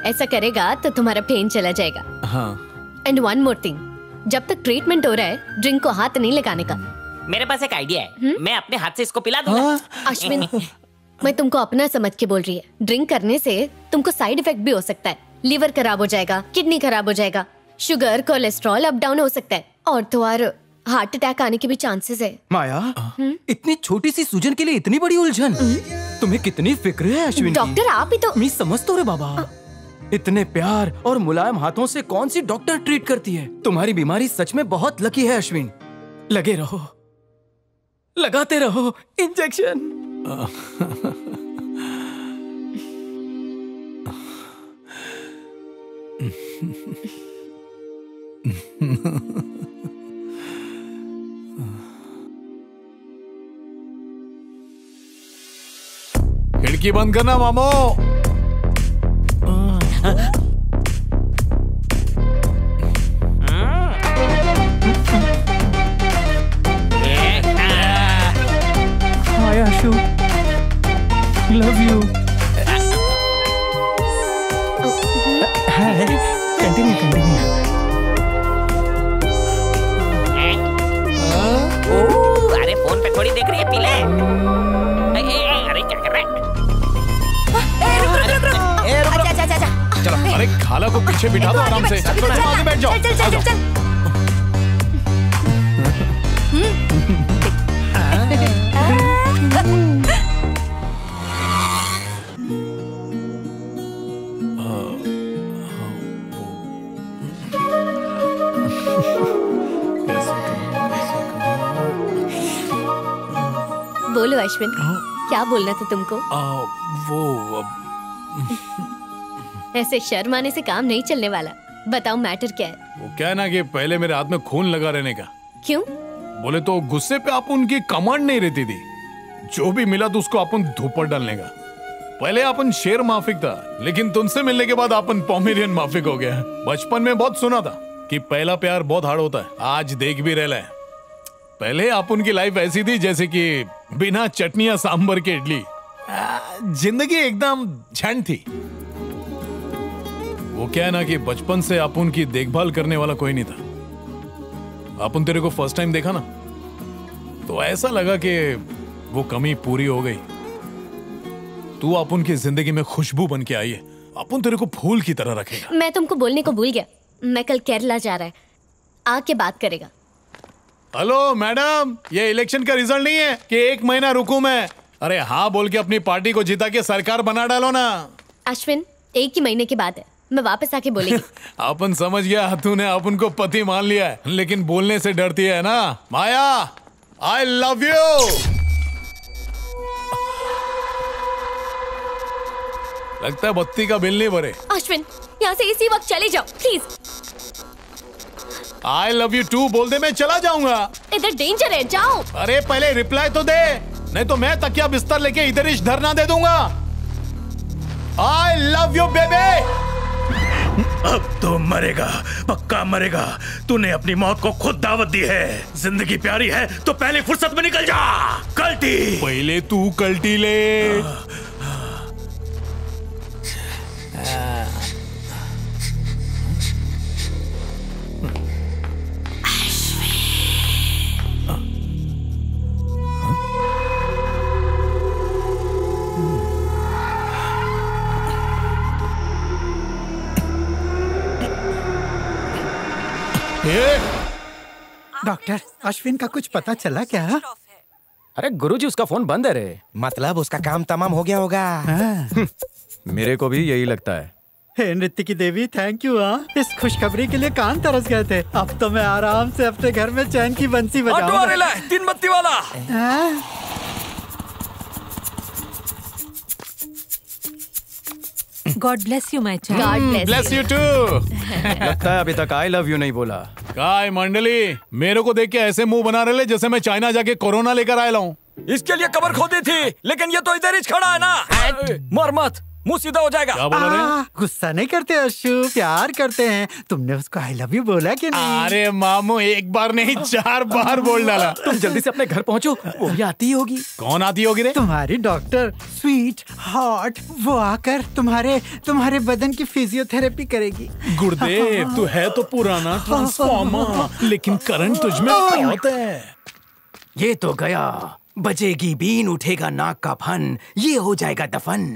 ऐसा करेगा तो तुम्हारा पेन चला जाएगा। एंड वन मोर थिंग, जब तक ट्रीटमेंट हो रहा है ड्रिंक को हाथ नहीं लगाने का। मेरे पास एक आइडिया है। हुँ? मैं अपने हाथ से इसको पिला दूंगा। अश्विन, मैं तुमको अपना समझ के बोल रही है। ड्रिंक करने से तुमको साइड इफेक्ट भी हो सकता है, लीवर खराब हो जाएगा, किडनी खराब हो जाएगा, शुगर, कोलेस्ट्रॉल अप डाउन हो सकता है, और तो और हार्ट अटैक आने के भी चांसेस है। माया, हुँ? इतनी छोटी सी सूजन के लिए इतनी बड़ी उलझन, तुम्हें कितनी फिक्र है अश्विन। डॉक्टर आप ही तो मैं समझता हूँ बाबा। इतने प्यार और मुलायम हाथों से कौन सी डॉक्टर ट्रीट करती है। तुम्हारी बीमारी सच में बहुत लकी है अश्विन। लगे रहो, लगाते रहो इंजेक्शन। खिड़की बंद करना मामो। Love you. Continue continue. अरे फोन पे थोड़ी देख रही है पीले। ए, ए, ए, अरे क्या कर रहा है? अच्छा अच्छा अच्छा चलो। अरे खाला को पीछे बिठा दो आराम से। चलो आगे बैठ जाओ। चल चल चल। बोलो अश्विन, क्या बोलना था तुमको? आ, वो अब... ऐसे शर्माने से काम नहीं चलने वाला। बताओ मैटर क्या है? वो क्या है ना कि पहले मेरे हाथ में खून लगा रहने का। क्यों? बोले तो गुस्से पे आप उनकी कमांड नहीं रहती थी। जो भी मिला तो उसको अपन धूपर डालने का। पहले अपन शेर माफिक था, लेकिन तुमसे मिलने के बाद अपन पोमेरियन माफिक हो गया। बचपन में बहुत सुना था कि पहला प्यार बहुत हार्ड होता है, आज देख भी रह है। पहले आप उनकी लाइफ ऐसी थी जैसे कि बिना चटनिया सांबर के इडली। जिंदगी एकदम झंड थी। वो क्या है ना कि बचपन से आप उनकी देखभाल करने वाला कोई नहीं था। आप उन तेरे को फर्स्ट टाइम देखा ना तो ऐसा लगा कि वो कमी पूरी हो गई। तू आप उनकी जिंदगी में खुशबू बन के आई है। आप उन तेरे को फूल की तरह रखेगा। मैं तुमको बोलने को भूल गया, मैं कल केरला जा रहा है, आके बात करेगा। हेलो मैडम, ये इलेक्शन का रिजल्ट नहीं है कि एक महीना रुकूं मैं? अरे हाँ बोल के अपनी पार्टी को जिता के सरकार बना डालो ना। अश्विन, एक ही महीने की बात है, मैं वापस आके बोलेगी। अपन समझ गया, तूने अपन को पति मान लिया है, लेकिन बोलने से डरती है ना। Maya, I love you. लगता है बत्ती का बिल नहीं भरे। अश्विन, यहाँ से इसी वक्त चले जाओ please. I love you too बोल दे, मैं चला जाऊंगा। इधर डेंजर है, जाओ। अरे पहले रिप्लाई तो दे, नहीं तो मैं तकिया बिस्तर लेके इधर ही धरना दे दूंगा। I love you baby. अब तो मरेगा, पक्का मरेगा। तूने अपनी मौत को खुद दावत दी है। जिंदगी प्यारी है तो पहले फुर्सत में निकल जा। कल्टी पहले तू कल्टी ले। आ, आ, आ, डॉक्टर अश्विन का कुछ पता चला क्या? अरे गुरुजी, उसका फोन बंद है रे। मतलब उसका काम तमाम हो गया होगा। हाँ। मेरे को भी यही लगता है। हे नृत्य की देवी, थैंक यू। हाँ, इस खुशखबरी के लिए कान तरस गए थे। अब तो मैं आराम से अपने घर में चैन की बंसी बजाऊंगा। तीन बत्ती वाला। हाँ। God bless you my child. God bless, bless you, you too. लगता है अभी तक I love you नहीं बोला। काय मंडली, मेरे को देख के ऐसे मुंह बना रहे जैसे मैं चाइना जाके कोरोना लेकर आया हूँ। इसके लिए कबर खोदी थी, लेकिन ये तो इधर ही खड़ा है ना। मर मत, मुंह सीधा हो जाएगा। क्या बोल रहे हो? गुस्सा नहीं करते अशु, प्यार करते हैं। तुमने उसको आई लव यू बोला कि नहीं? अरे मामू, एक बार नहीं चार बार बोल डाला। तुम जल्दी से अपने घर पहुँचो, वो भी आती होगी। कौन आती होगी रे? तुम्हारी डॉक्टर स्वीट हॉट, वो आकर तुम्हारे तुम्हारे बदन की फिजियोथेरेपी करेगी। गुरुदेव, तू है तो पुराना ट्रांसफॉर्मर, लेकिन करंट तुझमें बहुत है। ये तो गया, बजेगी बीन, उठेगा नाक का फन, ये हो जाएगा दफन।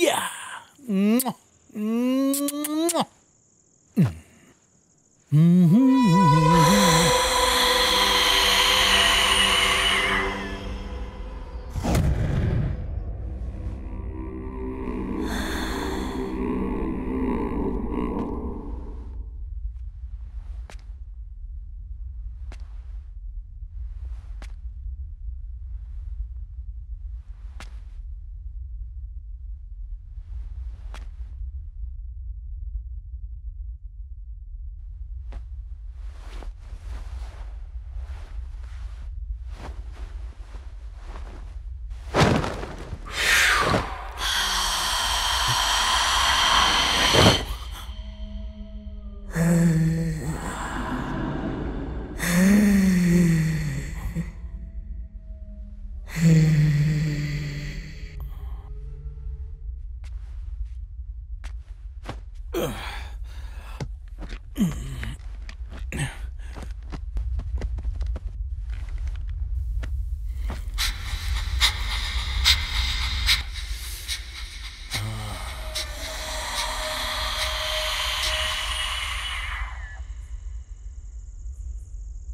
Yeah. Mm-hmm. Mm-hmm. Mm-hmm.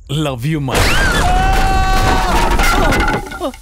Love you, man. Oh, oh, oh.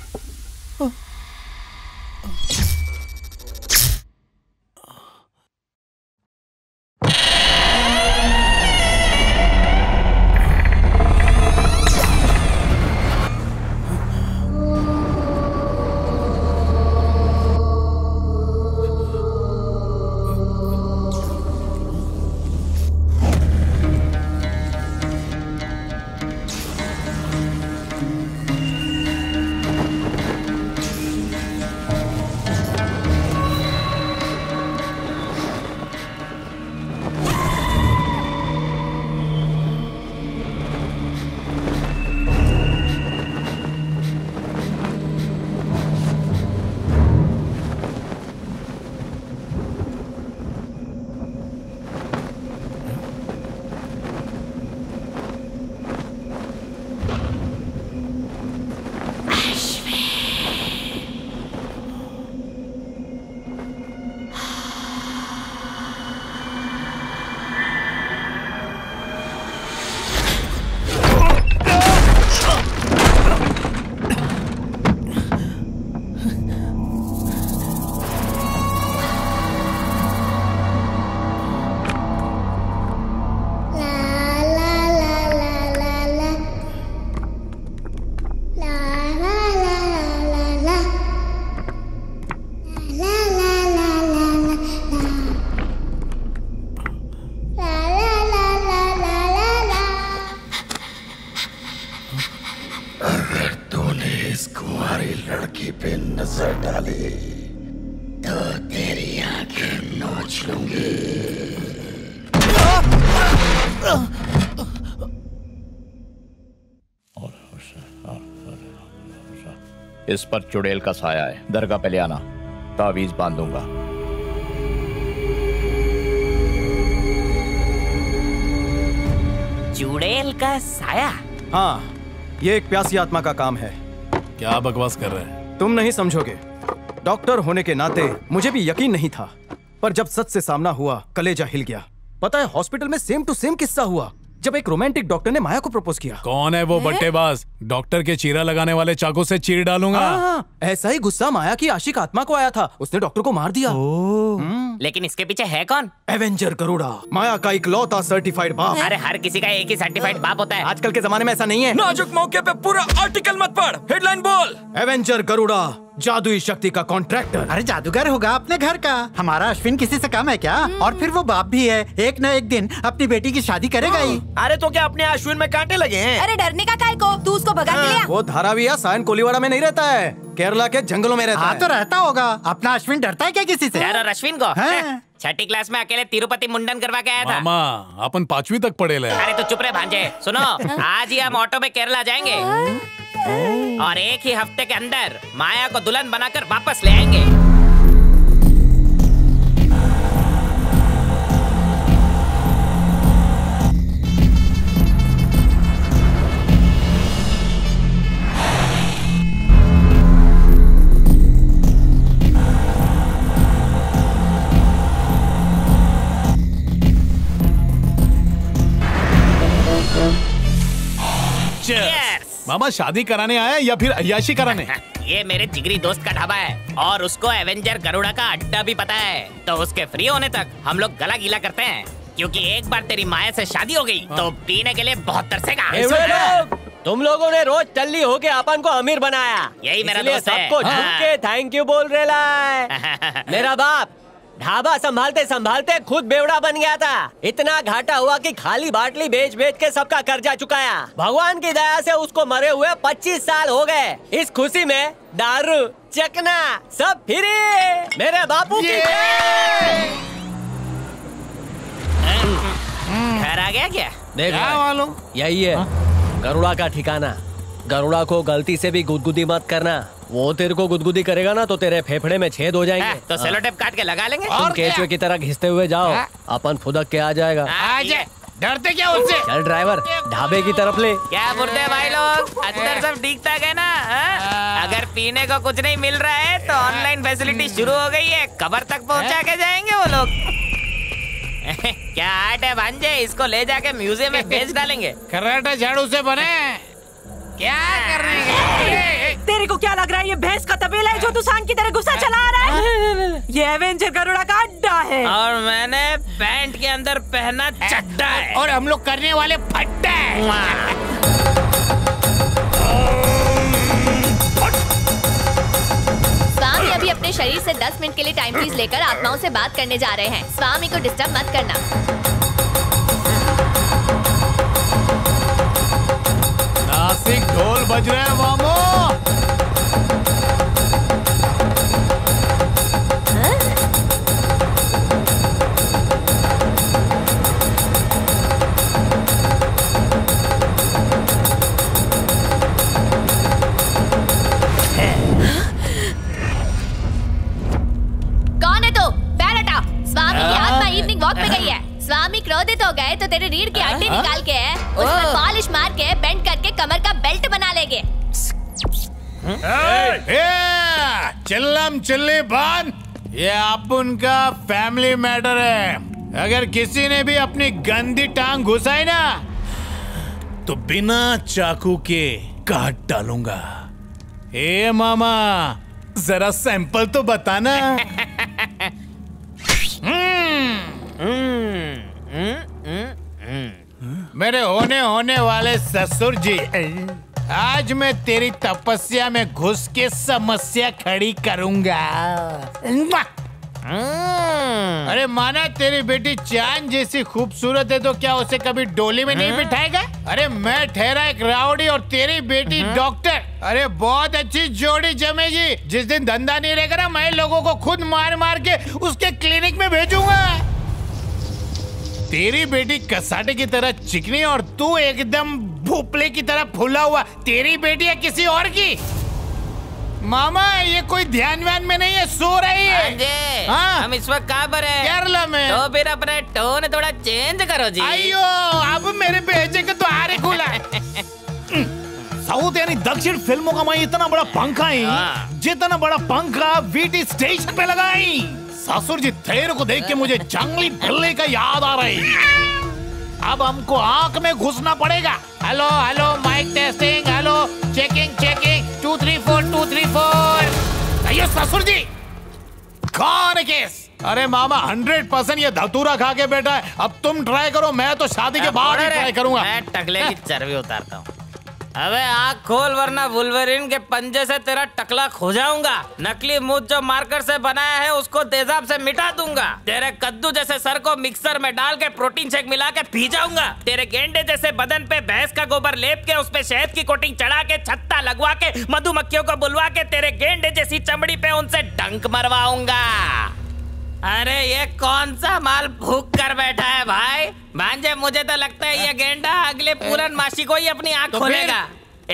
इस पर चुड़ैल का साया है, दरगाह पहले आना, तावीज बांध दूंगा। चुड़ैल का साया? हाँ, ये एक प्यासी आत्मा का काम है। क्या बकवास कर रहे हैं? तुम नहीं समझोगे। डॉक्टर होने के नाते मुझे भी यकीन नहीं था, पर जब सच से सामना हुआ कलेजा हिल गया। पता है हॉस्पिटल में सेम टू सेम किस्सा हुआ जब एक रोमांटिक डॉक्टर ने माया को प्रपोज किया। कौन है वो बट्टेबाज? डॉक्टर के चीरा लगाने वाले चाकू से चीर डालूंगा। आ, ऐसा ही गुस्सा माया की आशिक आत्मा को आया था, उसने डॉक्टर को मार दिया। लेकिन इसके पीछे है कौन? एवेंजर गरुड़ा, माया का इकलौता सर्टिफाइड बाप। अरे हर किसी का एक ही सर्टिफाइड बाप होता है, आजकल के जमाने में ऐसा नहीं है। नाजुक मौके पे पूरा आर्टिकल मत पढ़, हेडलाइन बोल। एवेंजर गरुड़ा जादुई शक्ति का कॉन्ट्रैक्टर। अरे जादूगर होगा अपने घर का। हमारा अश्विन किसी से कम है क्या? और फिर वो बाप भी है, एक न एक दिन अपनी बेटी की शादी करेगा ही। अरे तो क्या अपने अश्विन में कांटे लगे हैं? अरे डरने का काय को, तू उसको भगा के लिया। वो धाराविया सायन कोलीवाड़ा में नहीं रहता है, केरला के जंगलों में रहता है। तो रहता होगा। अपना अश्विन डरता है क्या किसी से? यार अश्विन को छठी क्लास में अकेले तिरुपति मुंडन करवा के आया था। मामा अपन पांचवी तक पढ़े। अरे तो चुप रहे भांजे। सुनो, आज ही हम ऑटो में केरला जाएंगे और एक ही हफ्ते के अंदर माया को दुल्हन बनाकर वापस ले आएंगे। Cheers! मामा शादी कराने आया या फिर अय्याशी कराने? ये मेरे जिगरी दोस्त का ढाबा है और उसको एवेंजर गरुड़ा का अड्डा भी पता है, तो उसके फ्री होने तक हम लोग गला गीला करते हैं, क्योंकि एक बार तेरी माया से शादी हो गई तो पीने के लिए बहुत तरसेगा। लोग, तुम लोगों ने रोज टल्ली होके अपन को अमीर बनाया, यही मेरा दोस्त है। सबको झुक के थैंक यू बोल रहे ला। मेरा बाप ढाबा संभालते संभालते खुद बेवड़ा बन गया था। इतना घाटा हुआ कि खाली बाटली बेच बेच के सबका कर्जा चुकाया। भगवान की दया से उसको मरे हुए पच्चीस साल हो गए। इस खुशी में दारू चकना सब फिरे। मेरे बापू की घर आ गया क्या? देखा वालों, यही है गरुड़ा का ठिकाना। गरुड़ा को गलती से भी गुदगुदी मत करना, वो तेरे को गुदगुदी करेगा ना तो तेरे फेफड़े में छेद हो जाएंगे। तो सेलो टेप काट के लगा लेंगे। तुम केचुए की तरह घिसते हुए जाओ, अपन फुदक के आ जाएगा। डरते क्या उससे? चल ड्राइवर ढाबे की तरफ ले। क्या बोलते हैं भाई लोग, अंदर सब दिखता है ना। अगर पीने को कुछ नहीं मिल रहा है तो ऑनलाइन फैसिलिटी शुरू हो गई है, कब्र तक पहुँचा के जाएंगे वो लोग। क्या आर्ट है भांजे, इसको ले जाके म्यूजियम में बेच डालेंगे। खर्राटा झाड़ू से बने क्या कर रहे हैं? तेरे को क्या लग रहा है ये भैंस का तबेला है जो तूफान की तरह गुस्सा चला रहा है? ये एवेंजर गरुड़ा का अड्डा है और मैंने पैंट के अंदर पहना चड्डा है और हम लोग करने वाले फट्टा है। स्वामी अभी अपने शरीर से दस मिनट के लिए टाइम फ्रीज लेकर आत्माओं से बात करने जा रहे हैं। स्वामी को डिस्टर्ब मत करना। क्लासिक ढोल बज रहे हैं मामो। कौन है तू? बैठा। स्वामी की आत्मा इवनिंग वॉक पे गई है। स्वामी क्रोधित हो गए तो तेरे रीढ़ के अंडे निकाल के उसमें पॉलिश मार के बेंड करके कमर का बेल्ट बना लेंगे। चिल्लम चिल्ली बंद, ये अपन का फैमिली मैटर है। अगर किसी ने भी अपनी गंदी टांग घुसाई ना तो बिना चाकू के काट डालूंगा। ए मामा जरा सैंपल तो बताना। Mm, mm, mm, mm. मेरे होने होने वाले ससुर जी, आज मैं तेरी तपस्या में घुस के समस्या खड़ी करूंगा। mm. अरे माना तेरी बेटी चांद जैसी खूबसूरत है तो क्या उसे कभी डोली में नहीं mm. बिठाएगा? अरे मैं ठहरा एक राउडी और तेरी बेटी mm. डॉक्टर। अरे बहुत अच्छी जोड़ी जमेगी। जिस दिन धंधा नहीं रहेगा ना, मैं लोगों को खुद मार मार के उसके क्लिनिक में भेजूंगा। तेरी बेटी कसाटे की तरह चिकनी और तू एकदम भोपले की तरह फूला हुआ। तेरी बेटी है किसी और की? मामा ये कोई ध्यान व्यान में नहीं है, सो रही है। हाँ? हम इस वक्त कहाँ पर हैं? केरला में। तो फिर अपने टोन थोड़ा चेंज करो जी। आइयो अब मेरे भेजे के तो आरे खुला। साउथ यानी दक्षिण फिल्मों का मैं इतना बड़ा पंखा है, जितना बड़ा पंखा वीटी स्टेशन पे लगाई। ससुर जी तेरे को देख के मुझे जंगली बिल्ली का याद आ रही। अब हमको आंख में घुसना पड़ेगा। Hello hello mic testing, hello checking checking, two three four two three four. अयो ससुर जी कौन केस? अरे मामा हंड्रेड परसेंट ये धतूरा खा के बैठा है। अब तुम ट्राई करो, मैं तो शादी के बाद ही ट्राई करूंगा। मैं टकले की चर्बी उतारता हूँ। अबे आँख खोल वरना वुल्वरीन के पंजे से तेरा टकला खो जाऊंगा। नकली मूंछ जो मार्कर से बनाया है उसको तेजाब से मिटा दूंगा। तेरे कद्दू जैसे सर को मिक्सर में डाल के प्रोटीन शेक मिला के पी जाऊंगा। तेरे गेंडे जैसे बदन पे भैंस का गोबर लेप के उसपे शहद की कोटिंग चढ़ा के छत्ता लगवा के मधुमक्खियों को बुलवा के तेरे गेंडे जैसी चमड़ी पे उनसे डंक मरवाऊंगा। अरे ये कौन सा माल भूख कर बैठा है भाई? भांजे मुझे तो लगता है ये गेंडा अगले पूरन मासी को ही अपनी आँख तो खोलेगा।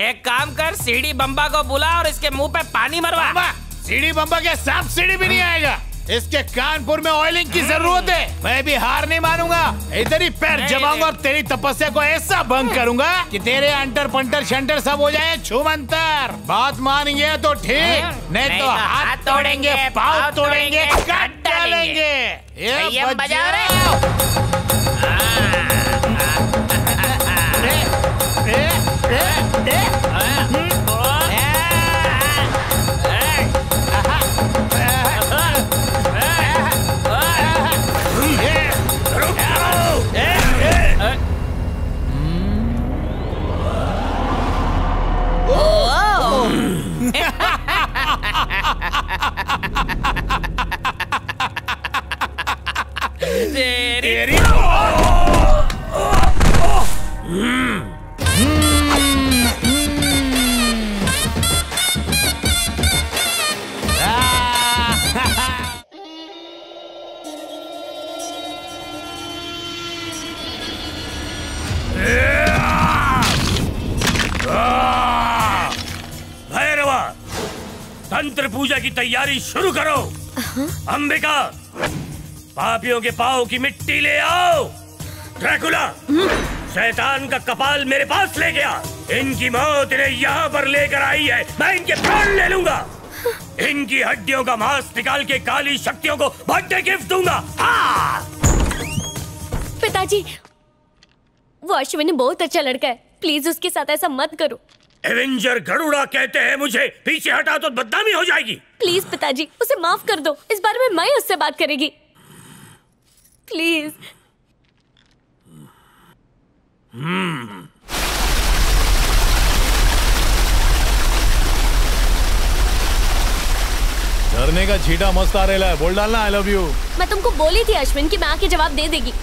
एक काम कर, सीढ़ी बम्बा को बुला और इसके मुंह पे पानी मरवा। सीढ़ी बम्बा के साथ सीढ़ी भी नहीं आएगा। इसके कानपुर में ऑयलिंग की जरूरत है। मैं भी हार नहीं मानूंगा, इधर ही पैर जमाऊंगा और तेरी तपस्या को ऐसा भंग करूंगा कि तेरे अंटर पंटर शंटर सब हो जाए छुमंतर। बात मानेंगे तो ठीक, नहीं तो हाथ तोड़ेंगे, पाँव तोड़ेंगे, काट डालेंगे। ये बजा रहे तेरी पूजा की तैयारी शुरू करो। अंबिका, पापियों के पांव की मिट्टी ले आओ। ड्रैकुला, शैतान का कपाल मेरे पास ले गया। इनकी मौत इन्हें यहाँ पर लेकर आई है। मैं इनके प्राण ले लूंगा। इनकी हड्डियों का मांस निकाल के काली शक्तियों को बर्थडे गिफ्ट दूंगा। पिताजी, वो अश्विनी बहुत अच्छा लड़का है, प्लीज उसके साथ ऐसा मत करो। एवेंजर गरुड़ा कहते हैं मुझे, पीछे हटा तो बदनामी हो जाएगी। प्लीज पिताजी, उसे माफ कर दो। इस बारे में मैं उससे बात करेगी। प्लीज। हम्म। डरने का छीटा मस्त आ रहा है। बोल डालना आई लव यू। मैं तुमको बोली थी अश्विन की मैं आके जवाब दे देगी।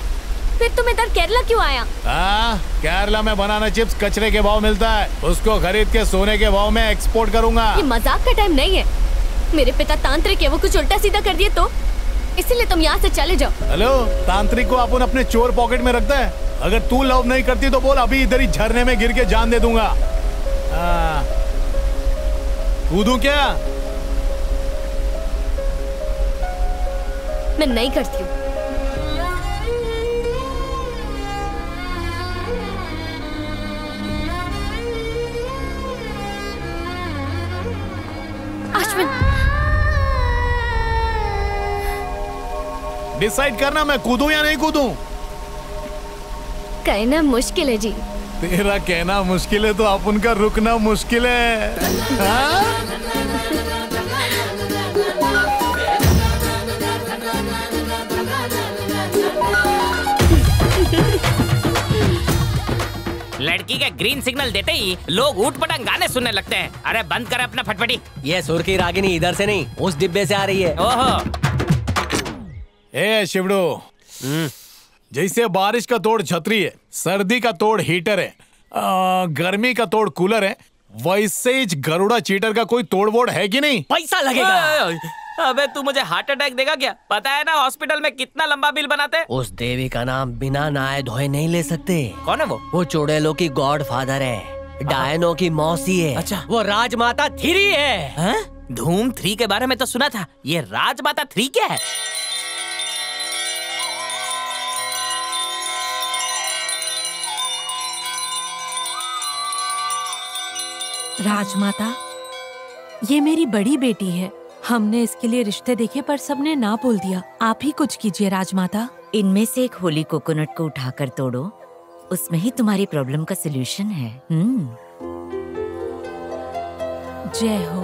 फिर तुम इधर केरला क्यों आया? आ, केरला में बनाना चिप्स कचरे के भाव मिलता है, उसको खरीद के सोने के भाव में एक्सपोर्ट करूंगा। ये मजाक का टाइम नहीं है। मेरे पिता तांत्रिक है, वो कुछ उल्टा सीधा कर दिए तो इसीलिए तुम यहाँ से चले जाओ। हेलो, तांत्रिक को अपन अपने चोर पॉकेट में रखता है। अगर तू लव नहीं करती तो बोल, अभी इधर ही झरने में गिर के जान दे दूंगा। कूदू क्या? मैं नहीं करती हूँ। डिसाइड करना मैं कूदूं या नहीं कूदूं। कहना मुश्किल है जी। तेरा कहना मुश्किल है तो आप उनका रुकना मुश्किल है। लड़की का ग्रीन सिग्नल देते ही लोग ऊट पटांग गाने सुनने लगते हैं। अरे बंद कर अपना फटफटी। ये सुर की रागिनी इधर से नहीं, उस डिब्बे से आ रही है। ओहो ए शिवडो, जैसे बारिश का तोड़ छतरी है, सर्दी का तोड़ हीटर है, आ, गर्मी का तोड़ कूलर है, वैसे इस गरुड़ा चीटर का कोई तोड़ वोड़ है कि नहीं? पैसा लगेगा। अबे तू मुझे हार्ट अटैक देगा क्या? पता है ना हॉस्पिटल में कितना लंबा बिल बनाते। उस देवी का नाम बिना नहाए धोए नहीं ले सकते। कौन है वो? वो चुड़ैलों की गॉड फादर है, डायनो की मौसी है। अच्छा, वो राजमाता थ्री है। धूम थ्री के बारे में तो सुना था, ये राजमाता थ्री क्या है? राजमाता, ये मेरी बड़ी बेटी है। हमने इसके लिए रिश्ते देखे पर सबने ना बोल दिया। आप ही कुछ कीजिए राजमाता। इनमें से एक होली कोकोनट को उठाकर तोड़ो, उसमें ही तुम्हारी प्रॉब्लम का सलूशन है। जय हो।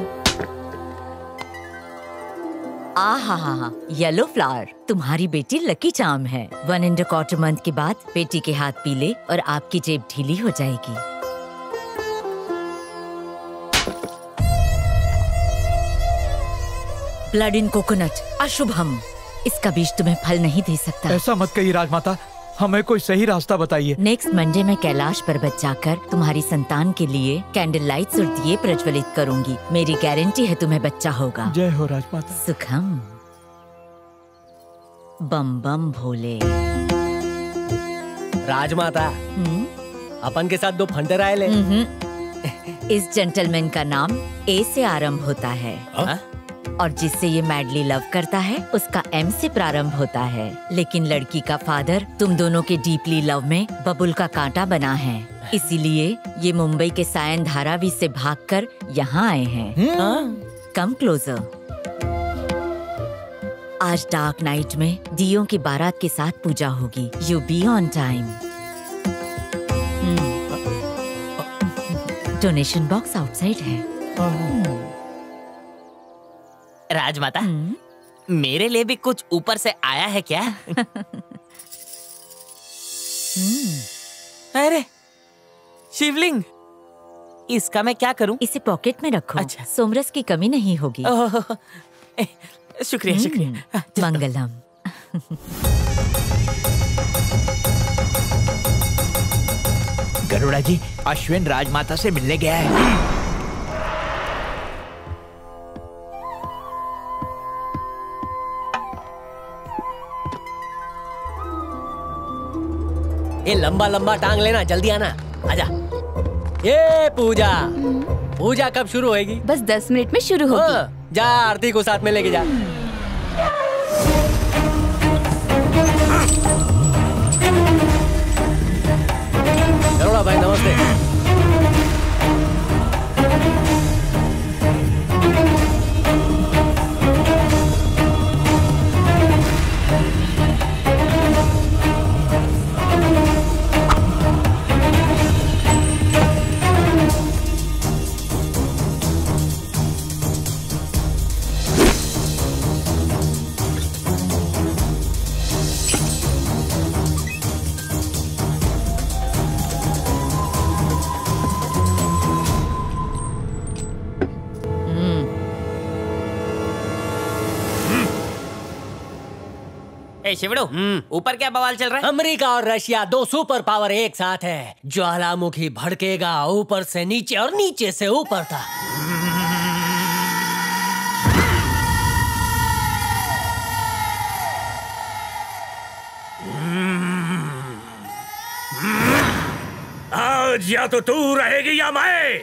आहा हा हा, येलो फ्लावर, तुम्हारी बेटी लकी चार्म है। वन एंड क्वार्टर मंथ के बाद बेटी के हाथ पीले और आपकी जेब ढीली हो जाएगी। ब्लड इन कोकोनट अशुभम, इसका बीज तुम्हें फल नहीं दे सकता। ऐसा मत कहिए राजमाता, हमें कोई सही रास्ता बताइए। नेक्स्ट मंडे मैं कैलाश पर्वत जाकर तुम्हारी संतान के लिए कैंडल लाइट्स और दिए प्रज्वलित करूंगी। मेरी गारंटी है तुम्हें बच्चा होगा। जय हो राजमाता। सुखम बम बम भोले। राजमाता, अपन के साथ दो फंटर आए ले। इस जेंटलमैन का नाम ए से आरंभ होता है आ? और जिससे ये मैडली लव करता है उसका एम से प्रारंभ होता है। लेकिन लड़की का फादर तुम दोनों के डीपली लव में बबुल का कांटा बना है, इसीलिए ये मुंबई के सायन धारावी से भागकर यहाँ आए हैं। Come closer. आज डार्क नाइट में दियों की बारात के साथ पूजा होगी। You be on time. Donation box outside है। राजमाता, मेरे लिए भी कुछ ऊपर से आया है क्या? अरे शिवलिंग, इसका मैं क्या करूं? इसे पॉकेट में रखो। अच्छा। सोमरस की कमी नहीं होगी। शुक्रिया शुक्रिया। मंगलम। गरुड़ा जी, अश्विन राजमाता से मिलने गया है। ये लंबा लंबा टांग लेना, जल्दी आना। आजा। ये पूजा पूजा कब शुरू होगी? बस दस मिनट में शुरू होगी। जा आरती को साथ में लेके जा। जरूर भाई नमस्ते। शिवड़ो, ऊपर क्या बवाल चल रहा है? अमेरिका और रशिया दो सुपर पावर एक साथ है। ज्वालामुखी भड़केगा ऊपर से नीचे और नीचे से ऊपर था। आज या तो तू रहेगी या मैं।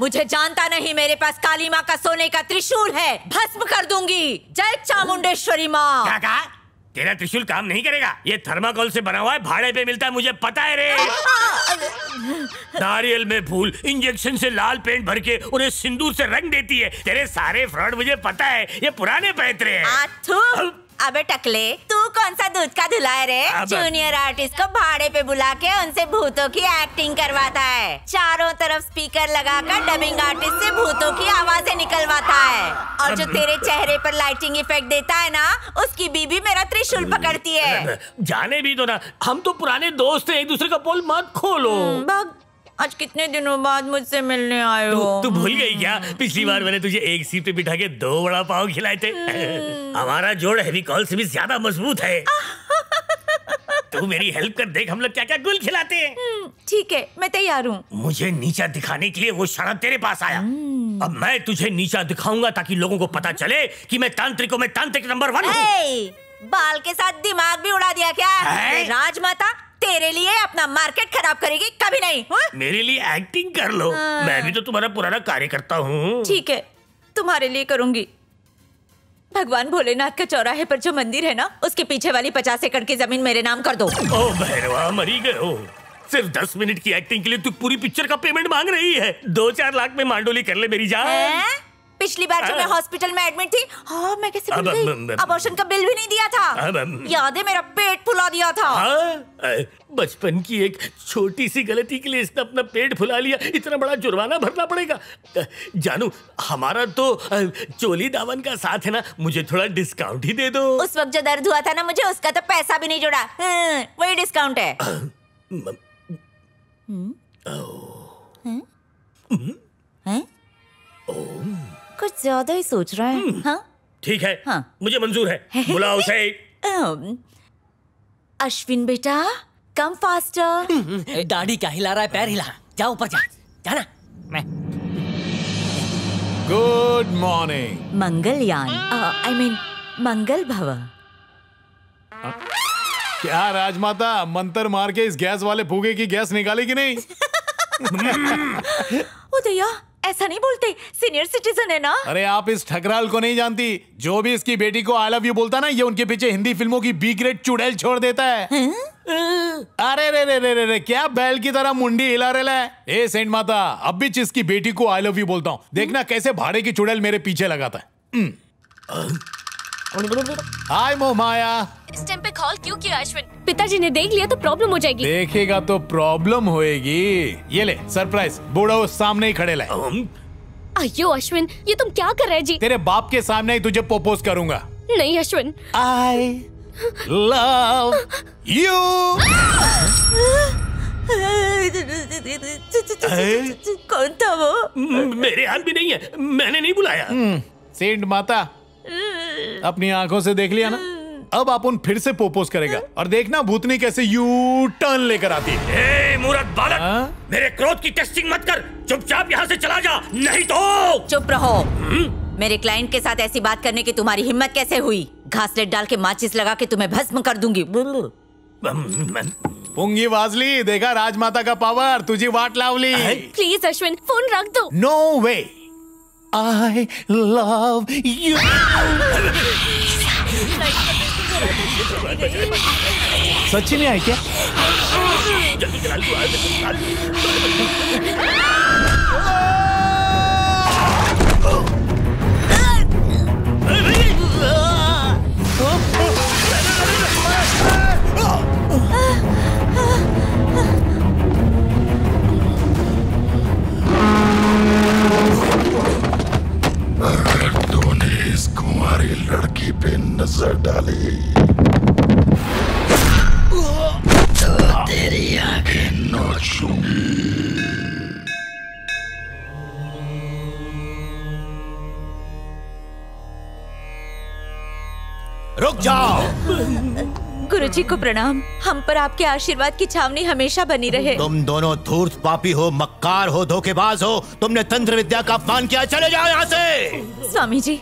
मुझे जानता नहीं, मेरे पास काली माँ का सोने का त्रिशूल है, भस्म कर दूंगी। जय चामुंडेश्वरी माँ। क्या कहा? तेरा त्रिशूल काम नहीं करेगा, ये थर्माकोल से बना हुआ है, भाड़े पे मिलता है, मुझे पता है रे। नारियल में फूल इंजेक्शन से लाल पेंट भर के उन्हें सिंदूर से रंग देती है। तेरे सारे फ्रॉड मुझे पता है, ये पुराने पैतरे हैं। अबे टकले, तू कौन सा दूध का धुला है रे? जूनियर आर्टिस्ट को भाड़े पे बुला के उनसे भूतों की एक्टिंग करवाता है, चारों तरफ स्पीकर लगाकर डबिंग आर्टिस्ट से भूतों की आवाजें निकलवाता है। और जो तेरे चेहरे पर लाइटिंग इफेक्ट देता है ना, उसकी बीबी मेरा त्रिशूल पकड़ती है। जाने भी दो ना, हम तो पुराने दोस्त हैं, एक दूसरे का पोल मत खोलो। आज कितने दिनों बाद मुझसे मिलने आए हो? तू भूल गई क्या? पिछली बार मैंने तुझे एक सीट पे बिठा के दो वड़ा पाव खिलाए थे। हमारा जोड़ हैवी कॉल से भी ज्यादा मजबूत है। तू मेरी हेल्प कर, देख हम लोग क्या क्या गुल खिलाते हैं। ठीक है, मैं तैयार हूँ। मुझे नीचा दिखाने के लिए वो शराब तेरे पास आया, अब मैं तुझे नीचा दिखाऊंगा ताकि लोगों को पता चले कि मैं तांत्रिकों में तांत्रिक नंबर वन हूँ। बाल के साथ दिमाग भी उड़ा दिया क्या? राजमाता तेरे लिए अपना मार्केट खराब करेगी, कभी नहीं। हा? मेरे लिए एक्टिंग कर लो। आ... मैं भी तो तुम्हारा पुराना कार्यकर्ता हूँ। ठीक है, तुम्हारे लिए करूँगी। भगवान भोलेनाथ के चौराहे पर जो मंदिर है ना, उसके पीछे वाली पचास एकड़ की जमीन मेरे नाम कर दो। ओ भैरवा, मरी गए हो। सिर्फ दस मिनट की एक्टिंग के लिए तू पूरी पिक्चर का पेमेंट मांग रही है। दो चार लाख में मांडोली कर ले मेरी जान। पिछली बार जब मैं हॉस्पिटल में एडमिट थी, हाँ मैं कैसे भूल गई? अबॉर्शन का बिल भी नहीं दिया था, याद है? मेरा पेट फुला दिया था। हाँ, बचपन की एक छोटी सी गलती के लिए इसने अपना पेट फुला लिया, इतना बड़ा जुर्माना भरना पड़ेगा। जानू, हमारा तो चोली दामन का साथ है ना, मुझे थोड़ा डिस्काउंट ही दे दो। उस वक्त जो दर्द हुआ था ना मुझे, उसका तो पैसा भी नहीं जुड़ा। वही डिस्काउंट है। कुछ ज्यादा ही सोच रहा है। हाँ ठीक है, हाँ मुझे मंजूर है, बुलाओ उसे। अश्विन बेटा, कम फास्टर। दाढ़ी क्या हिला रहा है, पैर हिला। जा ऊपर जा, जाना। मैं good morning. Mangalyaan, I mean मंगल भव। क्या राजमाता मंत्र मार के इस गैस वाले भूखे की गैस निकाली कि नहीं? उदया ऐसा नहीं बोलते, सीनियर सिटीजन है ना। अरे आप इस ठकराल को नहीं जानती, जो भी इसकी बेटी को आई लव यू बोलता ना, ये उनके पीछे हिंदी फिल्मों की बी ग्रेड चुड़ैल छोड़ देता है। है? अरे रे रे रे रे रे, क्या बैल की तरह मुंडी हिला रेला है। ए सेंट माता, अब भी इसकी बेटी को आई लव यू बोलता हूँ, देखना कैसे भाड़े की चुड़ैल मेरे पीछे लगाता है। हाय मोहमाया, इस टाइम पे कॉल क्यों किया अश्विन? पिताजी ने देख लिया तो प्रॉब्लम हो जाएगी। देखेगा तो प्रॉब्लम होएगी। ये ले सरप्राइज, बूढ़ा वो सामने ही खड़े लाए। अयो अश्विन, ये तुम क्या कर रहे हैं जी? तेरे बाप के सामने ही तुझे प्रपोज करूंगा। नहीं अश्विन, आई लव यू। कौन था वो? मेरे हाथ भी नहीं है, मैंने नहीं बुलाया। सेंट माता, अपनी आंखों से देख लिया ना, अब आप उन फिर से प्रपोज करेगा और देखना भूतनी कैसे यू टर्न लेकर आती है। ए मूरत बालक, मेरे क्रोध की टेस्टिंग मत कर, चुपचाप यहाँ से चला जा, नहीं तो। चुप रहो। मेरे क्लाइंट के साथ ऐसी बात करने की तुम्हारी हिम्मत कैसे हुई? घासलेट डाल के माचिस लगा के तुम्हें भस्म कर दूंगी। पुंगी वाजली, देखा राजमाता का पावर, तुझी वाट लावली। प्लीज अश्विन, फोन रख दो। No way, I love you. सच्ची में आई क्या? तुम्हारी लड़की पे नजर डाली, तो तेरी आंखें नोचूंगी। रुक जाओ। गुरुजी को प्रणाम। हम पर आपके आशीर्वाद की छावनी हमेशा बनी रहे। तुम दोनों धूर्त पापी हो, मक्कार हो, धोखेबाज हो। तुमने तंत्र विद्या का अपमान किया। चले जाओ यहाँ से। स्वामी जी,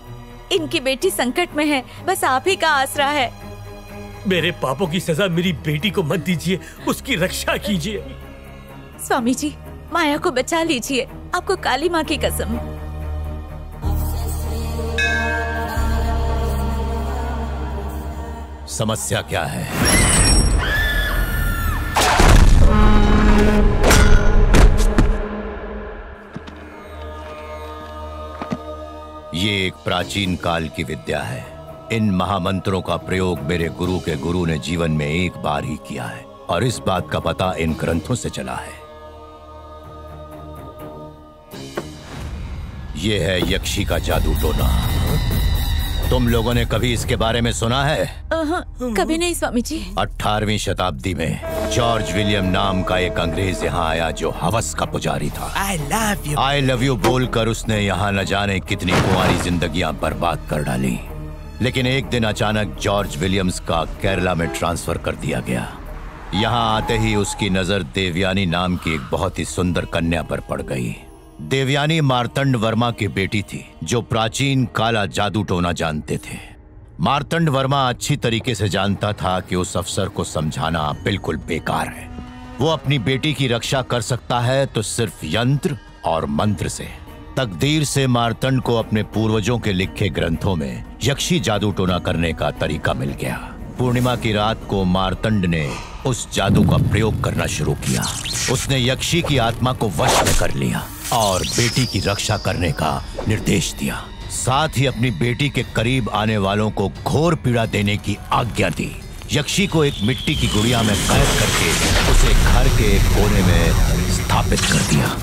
इनकी बेटी संकट में है, बस आप ही का आसरा है। मेरे पापों की सजा मेरी बेटी को मत दीजिए, उसकी रक्षा कीजिए। स्वामी जी, माया को बचा लीजिए, आपको काली माँ की कसम। समस्या क्या है? ये एक प्राचीन काल की विद्या है। इन महामंत्रों का प्रयोग मेरे गुरु के गुरु ने जीवन में एक बार ही किया है और इस बात का पता इन ग्रंथों से चला है। ये है यक्षी का जादू टोना। तुम लोगों ने कभी इसके बारे में सुना है? कभी नहीं स्वामी जी। अठारहवीं शताब्दी में जॉर्ज विलियम नाम का एक अंग्रेज यहाँ आया जो हवस का पुजारी था। I love you. I love you बोलकर उसने यहाँ न जाने कितनी कुंवारी जिंदगियाँ बर्बाद कर डाली। लेकिन एक दिन अचानक जॉर्ज विलियम्स का केरला में ट्रांसफर कर दिया गया। यहाँ आते ही उसकी नजर देवयानी नाम की एक बहुत ही सुंदर कन्या पर पड़ गई। देवयानी मार्तंड वर्मा की बेटी थी जो प्राचीन काला जादू टोना जानते थे। मार्तंड वर्मा अच्छी तरीके से जानता था कि उस अफसर को समझाना बिल्कुल बेकार है। वो अपनी बेटी की रक्षा कर सकता है तो सिर्फ यंत्र और मंत्र से। तकदीर से मार्तंड को अपने पूर्वजों के लिखे ग्रंथों में यक्षी जादू टोना करने का तरीका मिल गया। पूर्णिमा की रात को मार्तंड ने उस जादू का प्रयोग करना शुरू किया। उसने यक्षी की आत्मा को वश में कर लिया और बेटी की रक्षा करने का निर्देश दिया। साथ ही अपनी बेटी के करीब आने वालों को घोर पीड़ा देने की आज्ञा दी। यक्षी को एक मिट्टी की गुड़िया में कैद करके उसे घर के एक कोने में स्थापित कर दिया।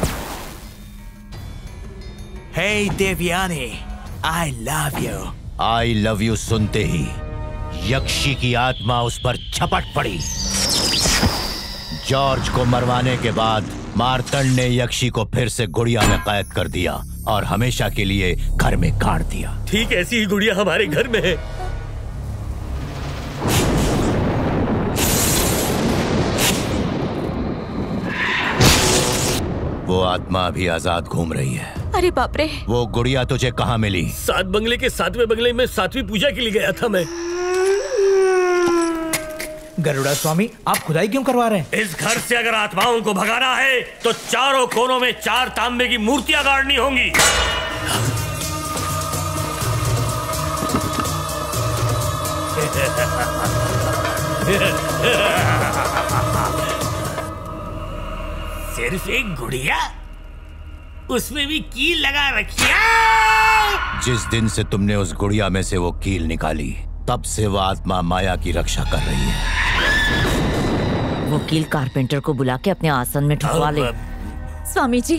हे Devyani, I love you. I love you सुनते ही यक्षी की आत्मा उस पर झपट पड़ी। जॉर्ज को मरवाने के बाद मार्तंड ने यक्षी को फिर से गुड़िया में कैद कर दिया और हमेशा के लिए घर में गाड़ दिया। ठीक ऐसी ही गुड़िया हमारे घर में है। वो आत्मा अभी आजाद घूम रही है। अरे बाप रे! वो गुड़िया तुझे कहाँ मिली? सात बंगले के सातवें बंगले में सातवीं पूजा के लिए गया था मैं। गरुड़ा स्वामी, आप खुदाई क्यों करवा रहे हैं? इस घर से अगर आत्माओं को भगाना है तो चारों कोनों में चार तांबे की मूर्तियां गाड़नी होंगी। सिर्फ एक गुड़िया, उसमें भी कील लगा रखी है। जिस दिन से तुमने उस गुड़िया में से वो कील निकाली, तब से वह आत्मा माया की रक्षा कर रही है। वो कील कारपेंटर को बुला के अपने आसन में ठुकवा ले। स्वामी जी,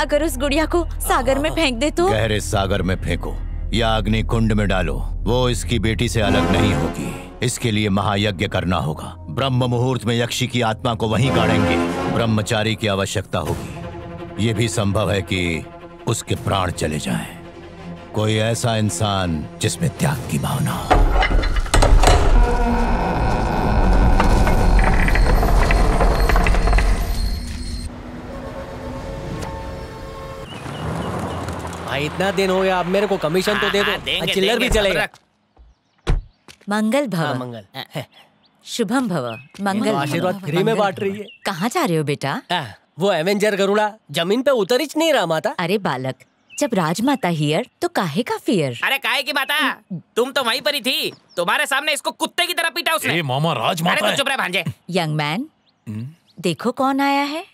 अगर उस गुड़िया को सागर में फेंक दे तो? गहरे सागर में फेंको या अग्नि कुंड में डालो, वो इसकी बेटी से अलग नहीं होगी। इसके लिए महायज्ञ करना होगा। ब्रह्म मुहूर्त में यक्षी की आत्मा को वहीं गाड़ेंगे। ब्रह्मचारी की आवश्यकता होगी। ये भी संभव है कि उसके प्राण चले जाएं। कोई ऐसा इंसान जिसमें त्याग की भावना हो। इतना दिन हो गया, आप मेरे को कमीशन तो दे दो। चिल्लर भी चलेगा। मंगल भव। मंगल शुभम भव। मंगल आशीर्वाद फ्री में बांट रही है। कहाँ जा रहे हो बेटा? आ, वो एवेंजर गरुड़ा जमीन पे उतर ही नहीं रहा माता। अरे बालक, जब राजमाता हियर तो काहे का फियर? अरे काहे की माता, तुम तो वहीं पर ही थी, तुम्हारे सामने इसको कुत्ते की तरह पीटा उसने। ए मामा राजमाता है। अरे चुप रह भांजे। यंग मैन, देखो कौन आया है।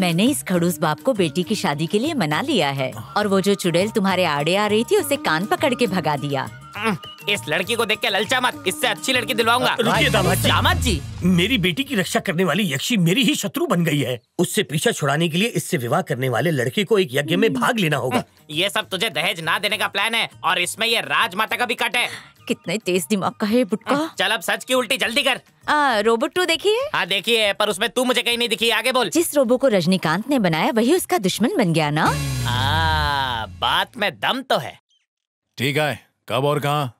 मैंने इस खड़ूस बाप को बेटी की शादी के लिए मना लिया है और वो जो चुड़ैल तुम्हारे आड़े आ रही थी उसे कान पकड़ के भगा दिया। इस लड़की को देख के ललचा मत, इससे अच्छी लड़की दिलवाऊंगा। दामाद जी, मेरी बेटी की रक्षा करने वाली यक्षी मेरी ही शत्रु बन गई है। उससे पीछा छुड़ाने के लिए इससे विवाह करने वाले लड़के को एक यज्ञ में भाग लेना होगा। ये सब तुझे दहेज ना देने का प्लान है और इसमें ये राजमाता का भी कट है। कितने तेज दिमाग का है बुटका। चल अब सच की उल्टी जल्दी कर। आ, रोबोट टू देखी है? हाँ देखी है, पर उसमें तू मुझे कहीं नहीं दिखी। आगे बोल। जिस रोबो को रजनीकांत ने बनाया वही उसका दुश्मन बन गया ना। आ, बात में दम तो है। ठीक है, कब और कहाँ?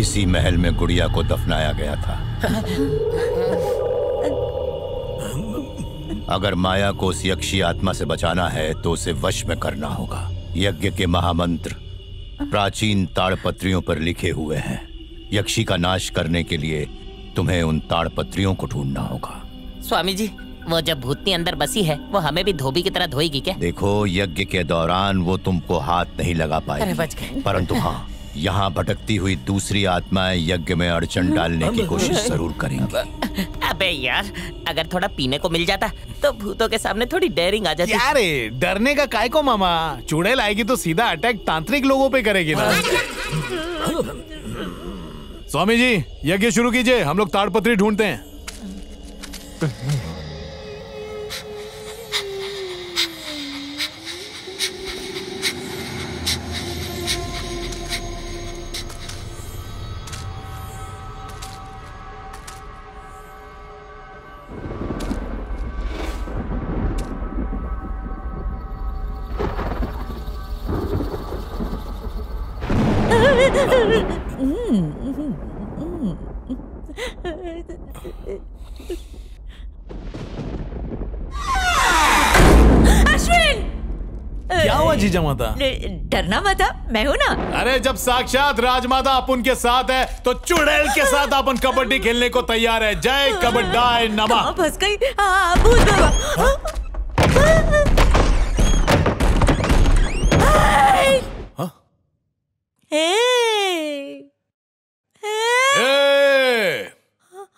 इसी महल में गुड़िया को दफनाया गया था। अगर माया को उस यक्षी आत्मा से बचाना है तो उसे वश में करना होगा। यज्ञ के महामंत्र प्राचीन ताड़पत्रियों पर लिखे हुए हैं। यक्षी का नाश करने के लिए तुम्हें उन ताड़पत्रियों को ढूंढना होगा। स्वामी जी, वो जब भूतनी अंदर बसी है वो हमें भी धोबी की तरह धोएगी क्या? देखो, यज्ञ के दौरान वो तुमको हाथ नहीं लगा पाएगी, परंतु हाँ, यहाँ भटकती हुई दूसरी आत्माएं यज्ञ में अड़चन डालने की कोशिश जरूर करेंगी। अबे यार, अगर थोड़ा पीने को मिल जाता तो भूतों के सामने थोड़ी डेयरिंग आ जाती। यारे, डरने का काय को मामा, चुड़ैल आएगी तो सीधा अटैक तांत्रिक लोगों पे करेगी ना। स्वामी जी, यज्ञ शुरू कीजिए, हम लोग ताड़पत्री ढूंढते हैं। माता, डरना माता, मैं हूँ ना। अरे जब साक्षात राजमाता अपन के साथ है तो चुड़ैल के साथ अपन कबड्डी खेलने को तैयार है। जय कबड्डाय नमः। फंस गई भूत बाबा। हे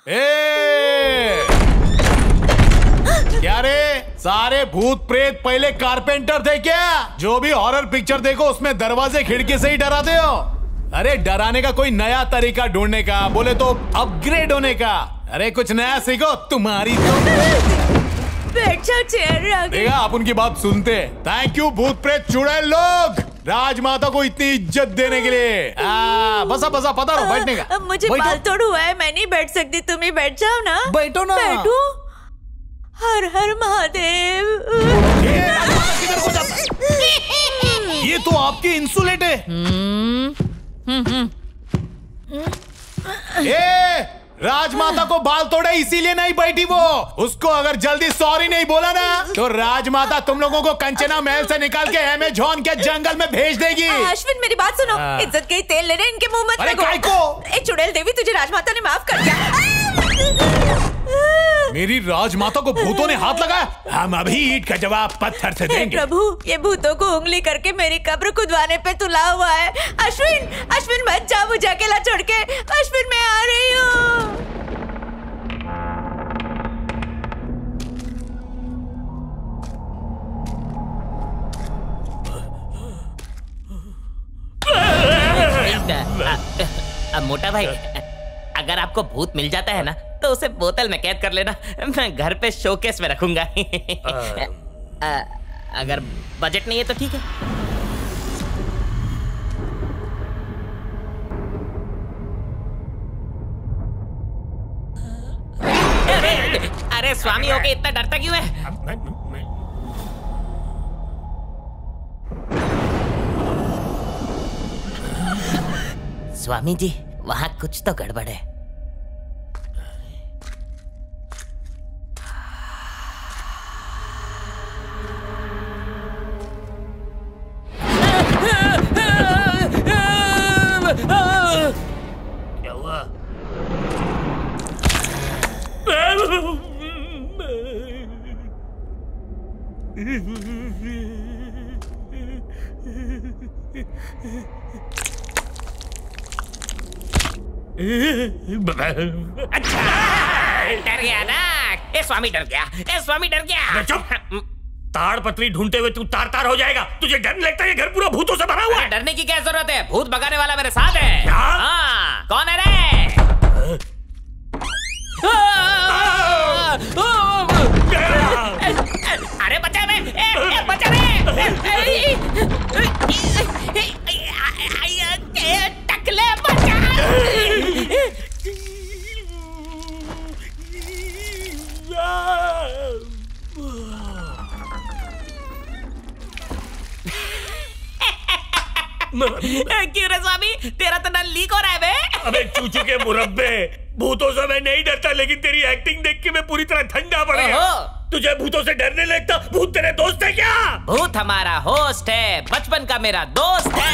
हे, क्या रे, सारे भूत प्रेत पहले कारपेंटर थे क्या? जो भी हॉरर पिक्चर देखो उसमें दरवाजे खिड़की से ही डराते हो। अरे डराने का कोई नया तरीका ढूंढने का, बोले तो अपग्रेड होने का। अरे कुछ नया सीखो। तुम्हारी तो बैठ जाओ चेयर। देखा, आप उनकी बात सुनते। थैंक यू भूत प्रेत चुड़ैल लोग, राजमाता को इतनी इज्जत देने के लिए। आ, बसा बसा पता रहो बैठने का। मुझे बाल तोड़ हुआ है, मैं नहीं बैठ सकती, तुम ही बैठ जाओ ना। बैठो ना। बैठो। हर हर महादेव। ये, किधर को जाता? ये तो आपकी इंसुलेट है। ये राजमाता को बाल तोड़े इसीलिए नहीं बैठी वो। उसको अगर जल्दी सॉरी नहीं बोला ना तो राजमाता तुम लोगों को कंचना महल से निकाल के अमेज़न के जंगल में भेज देगी। अश्विन मेरी बात सुनो, इज्जत के तेल ले रहे इनके मुंह मत लगाओ। अरे को ए चुड़ैल देवी, तुझे राजमाता ने माफ कर दिया। मेरी राजमाता को भूतों ने हाथ लगाया। हम अभी ईंट का जवाब पत्थर से देंगे। प्रभु, ये भूतों को उंगली करके मेरी कब्र खुदवाने पे तुला हुआ है। अश्विन, अश्विन मत जा, मुझे अकेला छोड़ के। अश्विन, मैं आ रही हूँ। अब मोटा भाई, अगर आपको भूत मिल जाता है ना तो उसे बोतल में कैद कर लेना, मैं घर पे शोकेस में रखूंगा। अगर बजट नहीं है तो ठीक है। अरे स्वामी होके इतना डरता क्यों है? स्वामी जी वहाँ कुछ तो गड़बड़ है। क्या हुआ? अच्छा डर गया ना? ए स्वामी डर गया, ए स्वामी डर गया। चुप, ताड़ पत्री ढूंढते हुए तू तार तार हो जाएगा। तुझे डर नहीं लगता? ये घर पूरा भूतों से भरा हुआ है। डरने की क्या जरूरत है? भूत भगाने वाला मेरे साथ है। क्या? हाँ, कौन है रे? अरे बचा रे, बचा रे, टकले बचा। क्यों रे स्वामी, तेरा तो नल लीक हो रहा है बे? अबे चूचू के मुरब्बे, भूतों से मैं नहीं डरता लेकिन तेरी एक्टिंग देख के मैं पूरी तरह ठंडा पड़ गया। तुझे भूतों से डरने लगता? भूत तेरे दोस्त है क्या? भूत हमारा होस्ट है, बचपन का मेरा दोस्त है।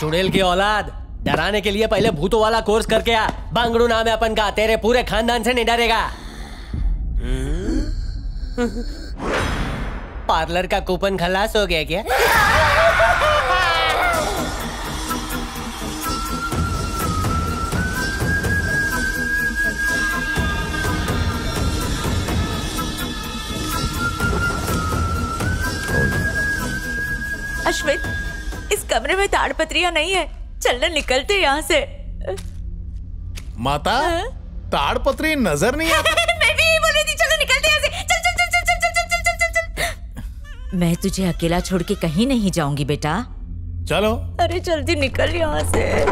चुड़ैल की औलाद, डराने के लिए पहले भूतों वाला कोर्स करके आ। बांगड़ू नाम है अपन का, तेरे पूरे खानदान से नहीं डरेगा। पार्लर का कूपन खलास हो गया क्या? अश्विन, इस कमरे में ताड़पत्रियां नहीं है, चलना निकलते यहाँ से। माता, ताड़पत्री नजर नहीं आती। मैं भी यही बोल रही थी, चलो निकलते यहाँ से। चल चल चल चल चल चल चल चल चल। मैं तुझे अकेला छोड़ के कहीं नहीं जाऊंगी बेटा, चलो। अरे जल्दी निकल यहाँ से।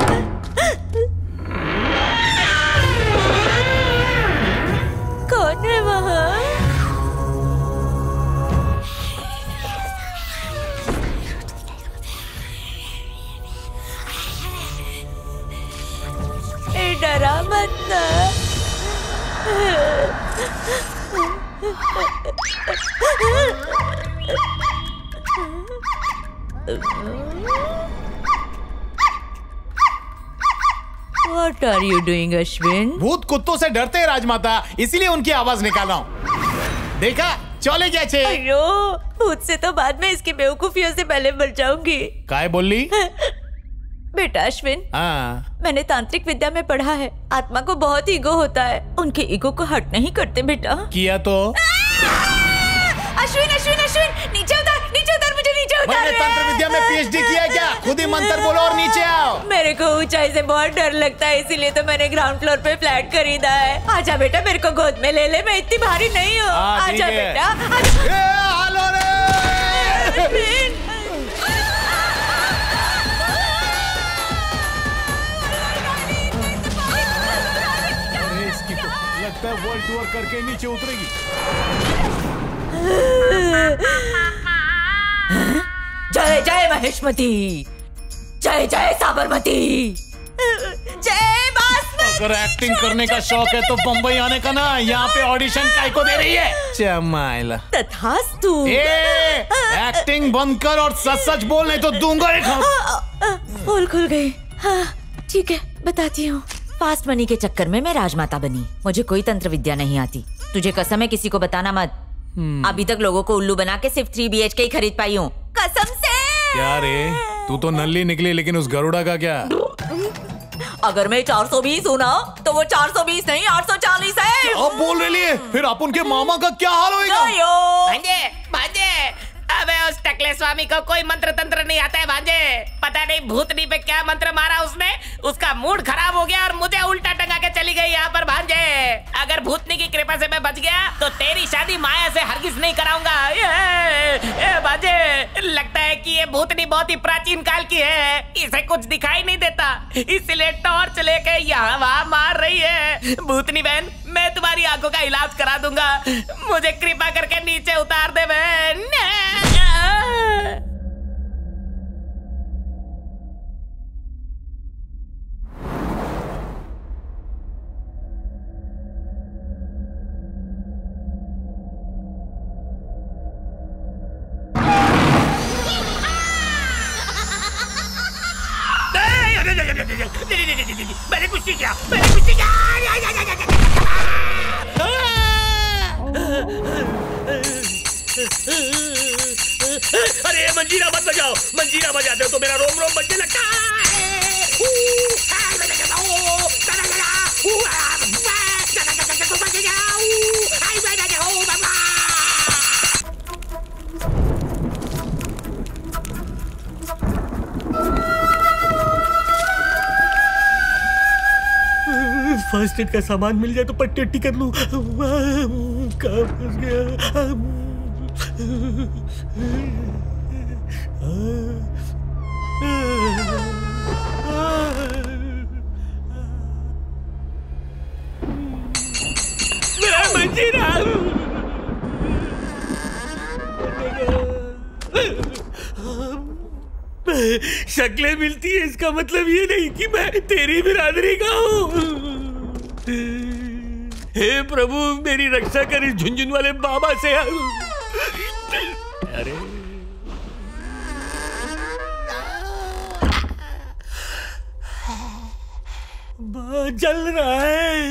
कौन है वहाँ? डरा मत ना। What are you doing, Ashwin? भूत कुत्तों से डरते हैं राजमाता, इसीलिए उनकी आवाज निकाला हूँ। देखा, चले गया छे। अयो, भूत से तो बाद में इसकी बेवकूफियों से पहले मर जाऊंगी। काय बोली? बेटा अश्विन, मैंने तांत्रिक विद्या में पढ़ा है, आत्मा को बहुत ईगो होता है, उनके ईगो को हर्ट नहीं करते बेटा। किया तो? अश्विन अश्विन अश्विन, नीचे उतार, नीचे उतार मुझे, नीचे उतार। मैंने तांत्रिक विद्या में पीएचडी किया है क्या? खुद ही मंत्र बोलो और नीचे आओ। मेरे को ऊंचाई से बहुत डर लगता है, इसीलिए तो मैंने ग्राउंड फ्लोर पे फ्लैट खरीदा है। आजा बेटा, मेरे को गोद में ले ले, मैं इतनी भारी नहीं हूँ। आजा बेटा। वर्ल्ड टूर करके नीचे उतरेगी। जय जय महेशमती, जय जय साबरमती, जय बासमती। अगर एक्टिंग करने का शौक है तो बम्बई आने का ना, यहाँ पे ऑडिशन काय को दे रही है। चमाइला तथास्तु। एक्टिंग बंद कर और सच सच बोल, नहीं तो दूंगा एक। पोल खुल गई। हाँ ठीक है बताती हूँ। फास्ट मनी के चक्कर में मैं राजमाता बनी, मुझे कोई तंत्र विद्या नहीं आती। तुझे कसम है किसी को बताना मत। अभी तक लोगों को उल्लू बना के सिर्फ थ्री बी एच के ही खरीद पाई हूँ, कसम से। क्या रे तू तो नल्ली निकली, लेकिन उस गरुड़ा का क्या? अगर मैं चार सौ बीस हूँ ना तो वो चार सौ बीस नहीं आठ सौ चालीस है। अब बोल रही है, फिर आप उनके मामा का क्या हाल होएगा? भांजे, भांजे, अबे उस टकले स्वामी को कोई मंत्र तंत्र नहीं आता है भांजे। पता नहीं भूतनी पे क्या मंत्र मारा उसने, उसका मूड खराब हो गया और मुझे उल्टा टंगा के चली गई यहाँ पर भांजे। अगर भूतनी की कृपा से मैं बच गया तो तेरी शादी माया से हरगिज नहीं कराऊंगा। भांजे लगता है कि ये भूतनी बहुत ही प्राचीन काल की है, इसे कुछ दिखाई नहीं देता, इसलिए टॉर्च लेके यहाँ वहाँ मार रही है। भूतनी बहन मैं तुम्हारी आंखों का इलाज करा दूंगा, मुझे कृपा करके नीचे उतार दे बहन। मैंने कुछ नहीं किया, मैंने कुछ नहीं किया। अरे मंजीरा मत बजाओ, मंजीरा बजाते हो तो मेरा रोम रोम बजने लगता है। फर्स्ट एड का सामान मिल जाए तो पट्टी अट्टी कर लूं। गया शक्लें मिलती है, इसका मतलब ये नहीं कि मैं तेरी बिरादरी का हूँ। हे प्रभु मेरी रक्षा कर इस झुनझुन वाले बाबा से। अरे जल रहा है।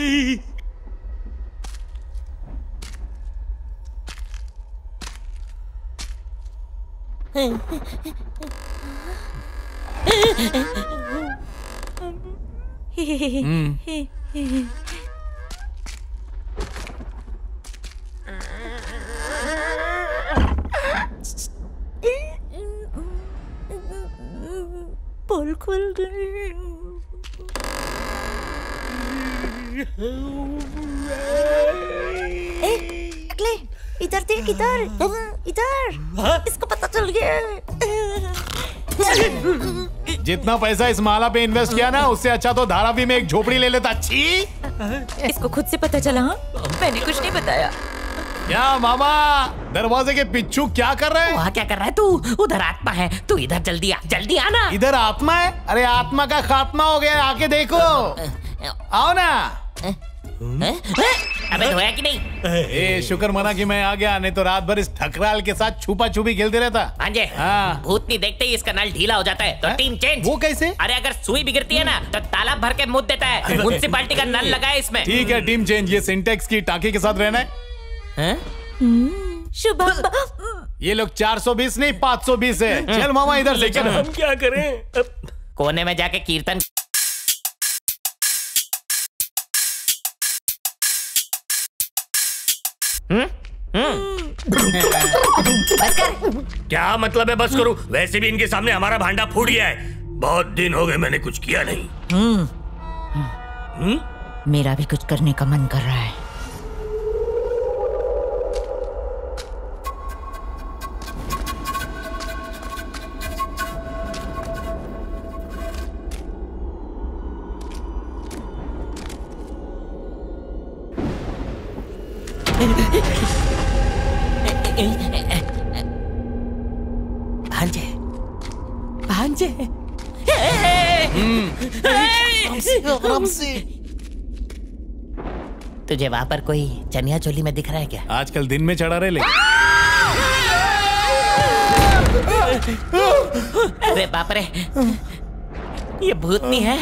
पोल खुल गई। अगले इधर देख, इधर इधर। इसको पता चल गया। जितना पैसा इस माला पे इन्वेस्ट किया ना, उससे अच्छा तो धारावी में एक झोपड़ी ले लेता। छी इसको खुद से पता चला, मैंने कुछ नहीं बताया। क्या मामा दरवाजे के पिच्छू क्या कर रहे हैं? वहाँ क्या कर रहा है तू? उधर आत्मा है, तू इधर जल्दी आ, जल्दी आ ना। इधर आत्मा है? अरे आत्मा का खात्मा हो गया, आके देखो। आओ ना। अबे धोया कि नहीं? ए शुक्र मना कि मैं आ गया, नहीं तो रात भर इस ठकराल के साथ छुपा छुपी खेलते रहता। भांजे भूतनी देखते ही इसका नल ढीला हो जाता है तो टीम चेंज। वो कैसे? अरे अगर सुई बिगड़ती है ना तो तालाब भर के मुद देता है। म्यूनसिपालिटी का नल लगा है इसमें। ठीक है टीम चेंज। ये सिंटेक्स की टाँकी के साथ रहना है। शुभम ये लोग चार सौ बीस नहीं पाँच सौ बीस है। चल मामा इधर से चल। हम क्या करें अब? कोने में जाके कीर्तन। हम्म बस कर। क्या मतलब है बस करूं? वैसे भी इनके सामने हमारा भांडा फूट गया है। बहुत दिन हो गए मैंने कुछ किया नहीं। हम्म मेरा भी कुछ करने का मन कर रहा है। भांजे, भांजे, तुझे वहाँ पर कोई चनिया चोली में दिख रहा है क्या? आजकल दिन में चढ़ा रहे ले। अरे बाप रे, ये भूत नहीं है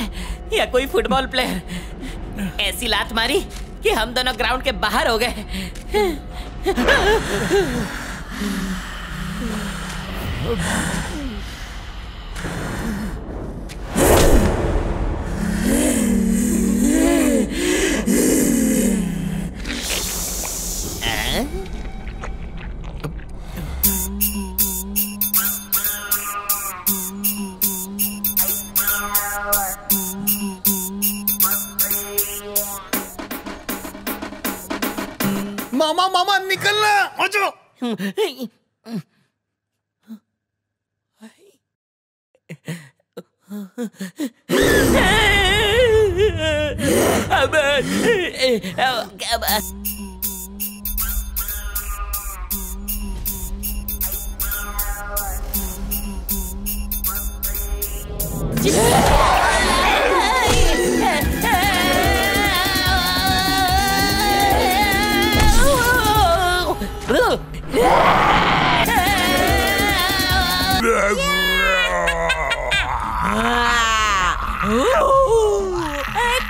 या कोई फुटबॉल प्लेयर। ऐसी लात मारी कि हम दोनों ग्राउंड के बाहर हो गए। मामा मामा निकलना मजो। अब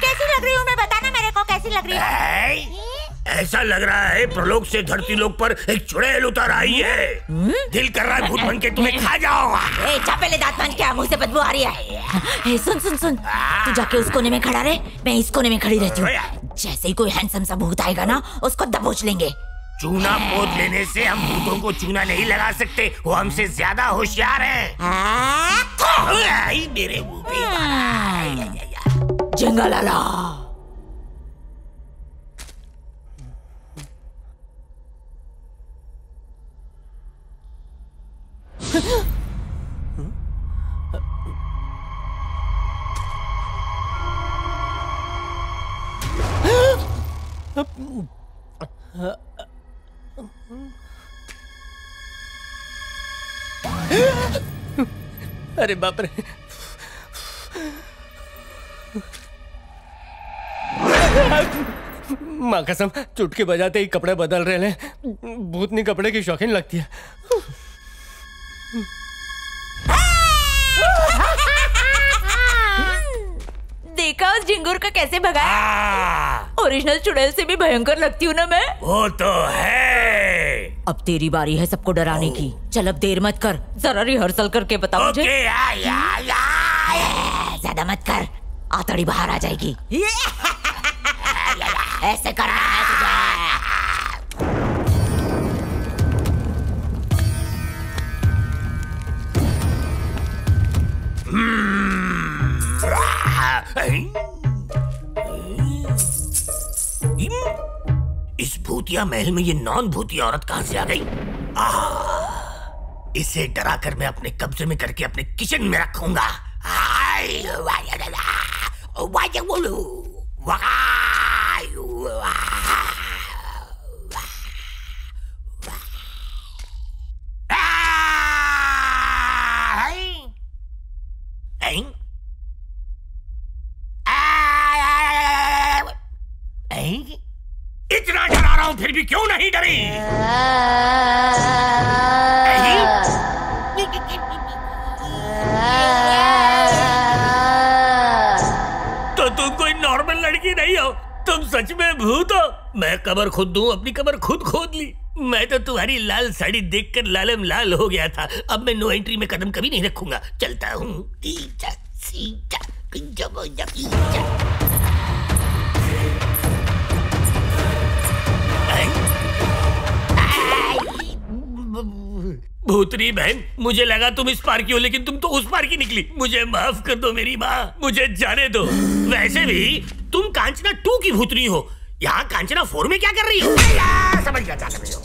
कैसी लग रही हूँ मैं? बताना मेरे को कैसी लग रही है। ऐसा लग रहा है प्रलोक से धरती लोक पर एक चुड़ैल उतर आई है। दिल कर रहा है भूत बनके तुम्हें खा जाओ। ए चपेले दांत बन के मुँह से बदबू आ रही है। ए, सुन सुन सुन तू जाके उस कोने में खड़ा रहे, मैं इस कोने में खड़ी रहती हूँ। जैसे ही कोई हैंडसम सा भूत आएगा ना, उसको दबोच लेंगे। चूना पोत लेने से हम भूतों को चूना नहीं लगा सकते, वो हमसे ज्यादा होशियार है। मेरे जंगा लाला अरे बाप रे, माँ कसम चुटकी बजाते ही कपड़े बदल रहे हैं। भूतनी कपड़े की शौकीन लगती है। देखा उस झिंगूर का कैसे भगाया? ओरिजिनल चुड़ैल से भी भयंकर लगती हूँ ना मैं। वो तो है। अब तेरी बारी है सबको डराने की। चल अब देर मत कर, जरा रिहर्सल करके बताओ मुझे। ज्यादा मत कर, आतड़ी बाहर आ जाएगी। ऐसे करना है तुझे। इस भूतिया महल में ये नॉन भूतिया औरत कहां से आ गई? आह, इसे डराकर मैं अपने कब्जे में करके अपने किचन में रखूंगा। इतना डरा रहा हूँ फिर भी क्यों नहीं डरी? तो तुम कोई नॉर्मल लड़की नहीं हो, तुम सच में भूत हो। मैं कमर खुद दूं, अपनी कमर खुद खोद ली। मैं तो तुम्हारी लाल साड़ी देखकर लालम लाल हो गया था। अब मैं नो एंट्री में कदम कभी नहीं रखूंगा। चलता हूँ। भूतरी बहन, मुझे लगा तुम इस पार की हो, लेकिन तुम तो उस पार की निकली। मुझे माफ कर दो मेरी माँ, मुझे जाने दो। वैसे भी तुम कांचना टू की भूतरी हो, यहाँ कांचना फोर में क्या कर रही हो? समझ गया, समझ गया।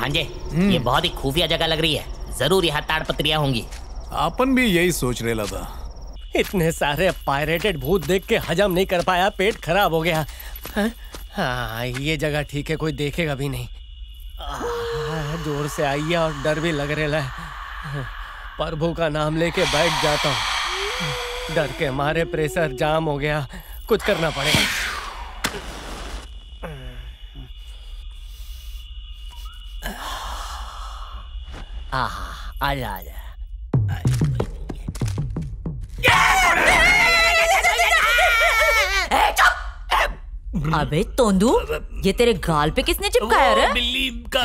भांजे, ये बहुत ही खुफिया जगह लग रही है, जरूर यहाँ ताड़पत्रियां होंगी। अपन भी यही सोच रहे था। इतने सारे पायरेटेड भूत देख के हजम नहीं कर पाया, पेट खराब हो गया। हाँ, ये जगह ठीक है, कोई देखेगा भी नहीं। जोर से आई है और डर भी लग रहा है। प्रभु का नाम लेके बैठ जाता हूँ। डर के मारे प्रेशर जाम हो गया, कुछ करना पड़ेगा। आहा, आजा आजा। अबे तोंदू, ये तेरे गाल पे किसने चिपकाया रे?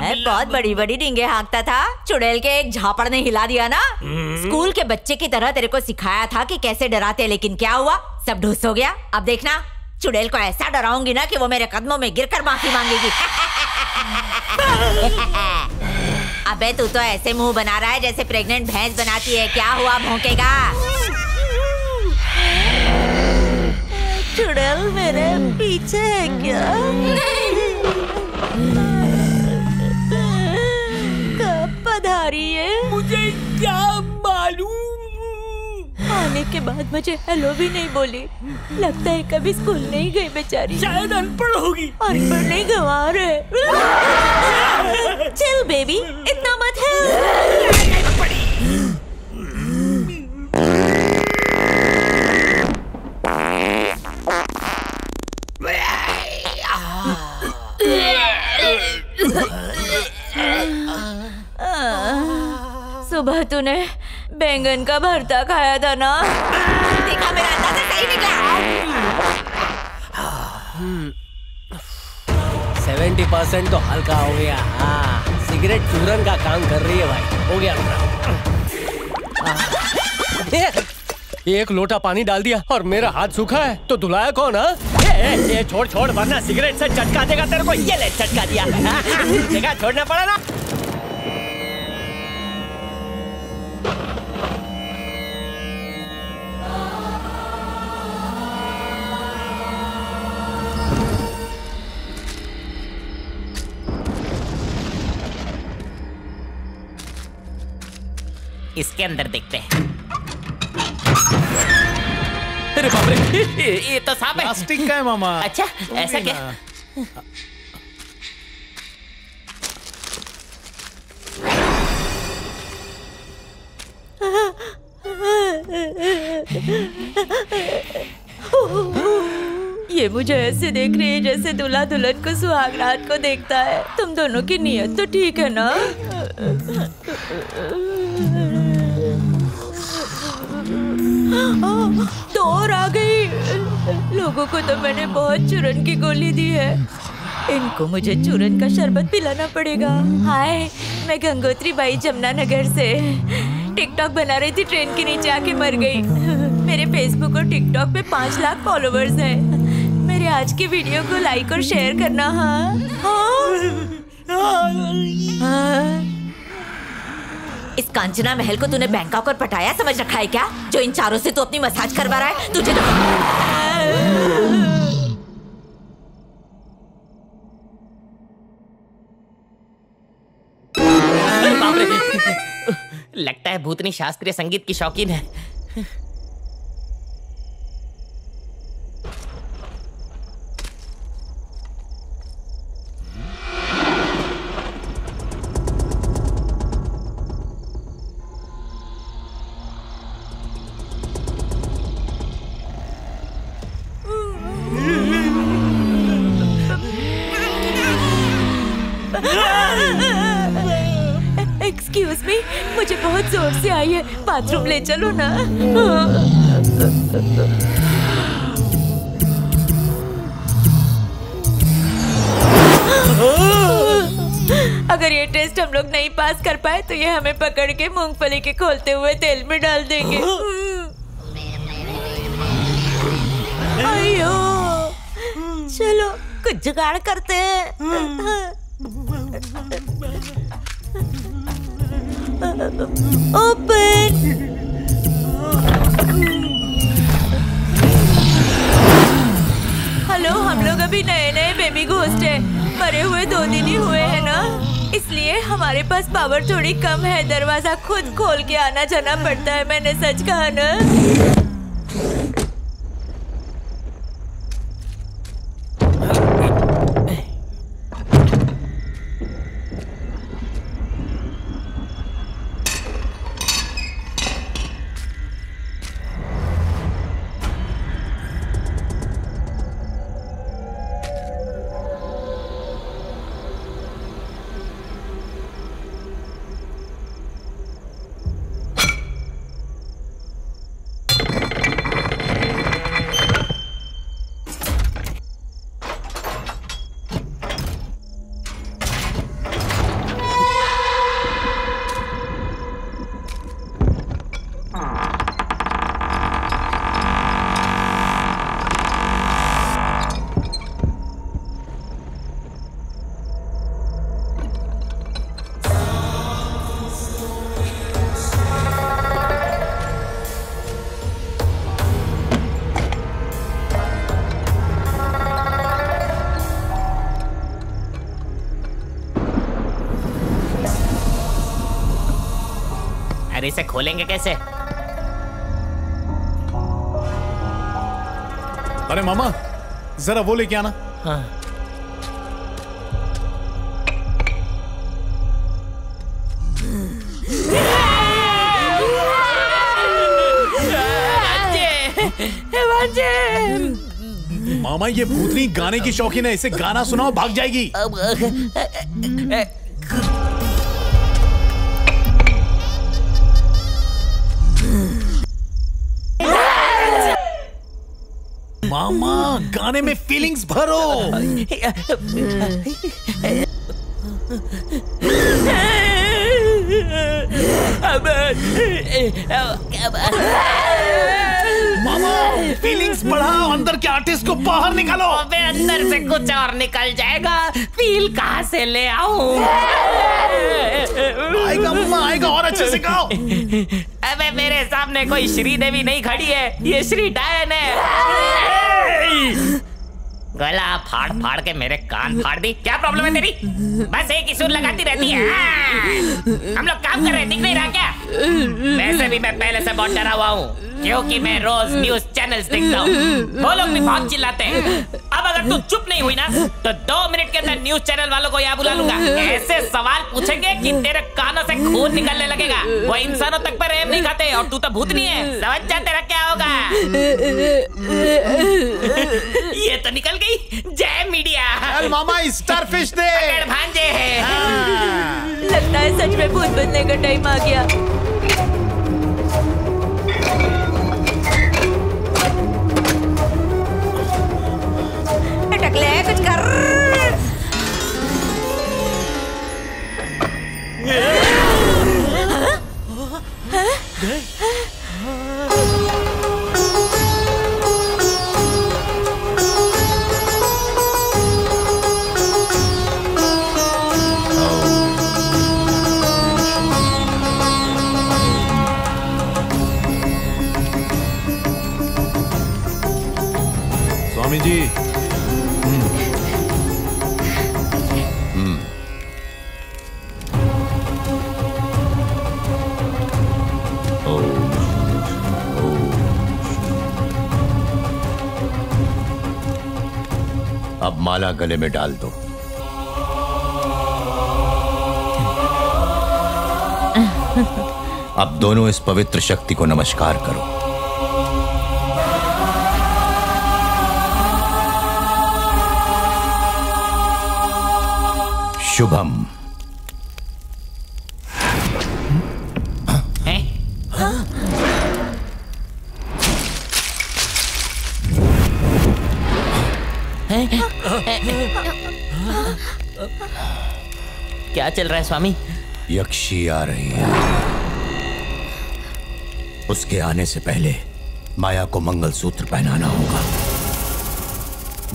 मैं बहुत बड़ी बड़ी डींगे हाँकता था, चुड़ैल के एक झापड़ ने हिला दिया ना। स्कूल के बच्चे की तरह तेरे को सिखाया था कि कैसे डराते, लेकिन क्या हुआ, सब ढूस हो गया। अब देखना, चुड़ैल को ऐसा डराऊंगी ना कि वो मेरे कदमों में गिरकर माफी मांगेगी। अबे तू तो ऐसे मुंह बना रहा है जैसे प्रेग्नेंट भैंस बनाती है। क्या हुआ, भौंकेगा? चुड़ैल मेरे पीछे है क्या? कब पधारी है? मुझे क्या मालूम। आने के बाद मुझे हेलो भी नहीं बोली। लगता है कभी स्कूल नहीं गई बेचारी। शायद अनपढ़ होगी। अनपढ़ नहीं, गंवार है। चल बेबी, इतना मत है। सुबह तूने बैंगन का भरता खाया था ना? देखा, मेरा अंदाजा सही निकला। सेवेंटी परसेंट तो हल्का हो गया। हाँ, सिगरेट चूरन का काम कर रही है भाई। हो गया। एक लोटा पानी डाल दिया और मेरा हाथ सूखा है तो धुलाया कौन? ए, ये छोड़ छोड़, वरना सिगरेट से चटका देगा तेरे को। ये ले, चटका दिया। जगह छोड़ना पड़ा ना। इसके अंदर देखते हैं। अरे बाप रे, ये तो सांप है। प्लास्टिक का है मामा। अच्छा, ऐसा क्या? ये मुझे ऐसे देख रही है जैसे दूल्हा दुल्हन को सुहाग रात को देखता है। तुम दोनों की नीयत तो ठीक है ना? तो और आ गई। लोगों को तो मैंने बहुत चूरन की गोली दी है, इनको मुझे चूरन का शरबत पिलाना पड़ेगा। हाय, मैं गंगोत्री बाई जमुनानगर से टिकटॉक बना रही थी, ट्रेन के नीचे आके मर गई। मेरे फेसबुक और टिकटॉक पे पाँच लाख फॉलोवर्स हैं। मेरे आज की वीडियो को लाइक और शेयर करना। हाँ हाँ, इस कांचना महल को तूने बैंकॉक और पटाया समझ रखा है क्या? जो इन चारों से तू अपनी मसाज करवा रहा है, तुझे तो... बाप रे। लगता है भूतनी शास्त्रीय संगीत की शौकीन है। एक्सक्यूज मी, मुझे बहुत जोर से आई है, बाथरूम ले चलो ना। अगर ये टेस्ट हम लोग नहीं पास कर पाए तो ये हमें पकड़ के मूंगफली के खोलते हुए तेल में डाल देंगे। अयो, चलो कुछ जुगाड़ करते हैं। Open. हेलो, हम लोग अभी नए नए बेबी घोस्ट है, मरे हुए दो दिन ही हुए हैं ना, इसलिए हमारे पास पावर थोड़ी कम है। दरवाजा खुद खोल के आना जाना पड़ता है। मैंने सच कहा ना? अरे इसे खोलेंगे कैसे? अरे मामा जरा वो लेके आना। हाँ। मामा ये भूतनी गाने की शौकीन है, इसे गाना सुनाओ भाग जाएगी। मामा गाने में फीलिंग्स भरो। मामा फीलिंग्स बढ़ाओ, अंदर के आर्टिस्ट को बाहर निकालो। अबे अंदर से कुछ और निकल जाएगा, फील कहाँ से ले आऊं? आएगा मामा आएगा, और अच्छे से गाओ। अबे मेरे सामने कोई श्रीदेवी नहीं खड़ी है, ये श्री डायन है। गला फाड़ फाड़ के मेरे कान फाड़ दी। क्या प्रॉब्लम है तेरी? बस एक ही सुर लगाती रहती है। हम लोग काम कर रहे हैं, दिख नहीं रहा क्या? वैसे भी मैं पहले से बहुत डरा हुआ हूँ क्योंकि मैं रोज न्यूज चैनल्स देखता हूँ, वो लोग भी बहुत चिल्लाते हैं। अब अगर तू चुप नहीं हुई ना तो दो मिनट के अंदर न्यूज चैनल वालों को यहाँ बुला लूंगा। ऐसे सवाल पूछेंगे कि तेरे कानों से खून निकलने लगेगा। वो इंसानों तक पर रहम नहीं खाते और तू तो भूतनी है, समझ जा तेरा क्या होगा। ये तो निकल गई। जय मीडिया। मामा स्टारफिश दे। भांजे है। लगता है सच में भूत बनने का टाइम आ गया। ले कुछ कर। स्वामी जी माला गले में डाल दो। अब दोनों इस पवित्र शक्ति को नमस्कार करो। शुभम। क्या चल रहा है स्वामी? यक्षी आ रही है। उसके आने से पहले माया को मंगलसूत्र पहनाना होगा,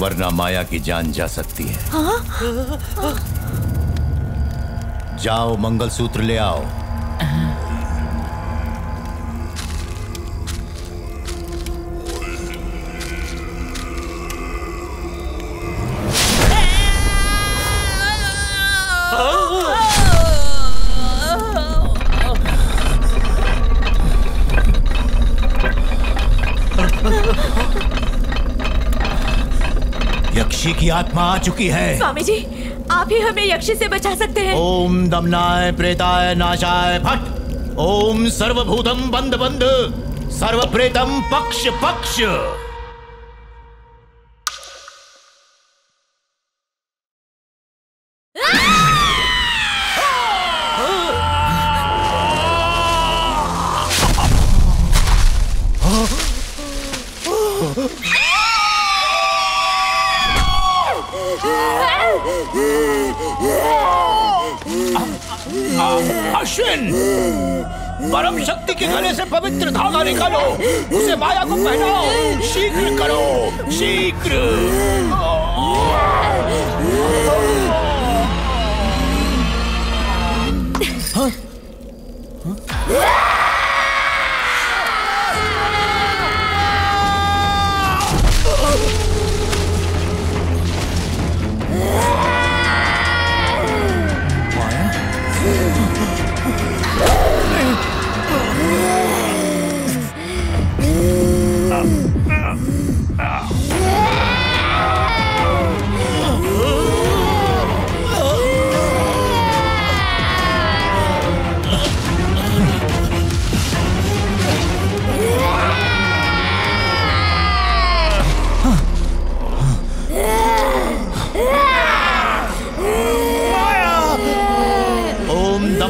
वरना माया की जान जा सकती है। हाँ? हाँ? जाओ मंगलसूत्र ले आओ। यक्षी की आत्मा आ चुकी है। स्वामी जी आप ही हमें यक्षी से बचा सकते हैं। ओम दमनाय प्रेताय नाशाय फट ओम सर्वभूतम बंद बंद सर्व प्रेतम पक्ष पक्ष। परम शक्ति के गले से पवित्र धागा निकालो, उसे माया को पहनाओ। शीघ्र करो शीघ्र। हाँ? हाँ?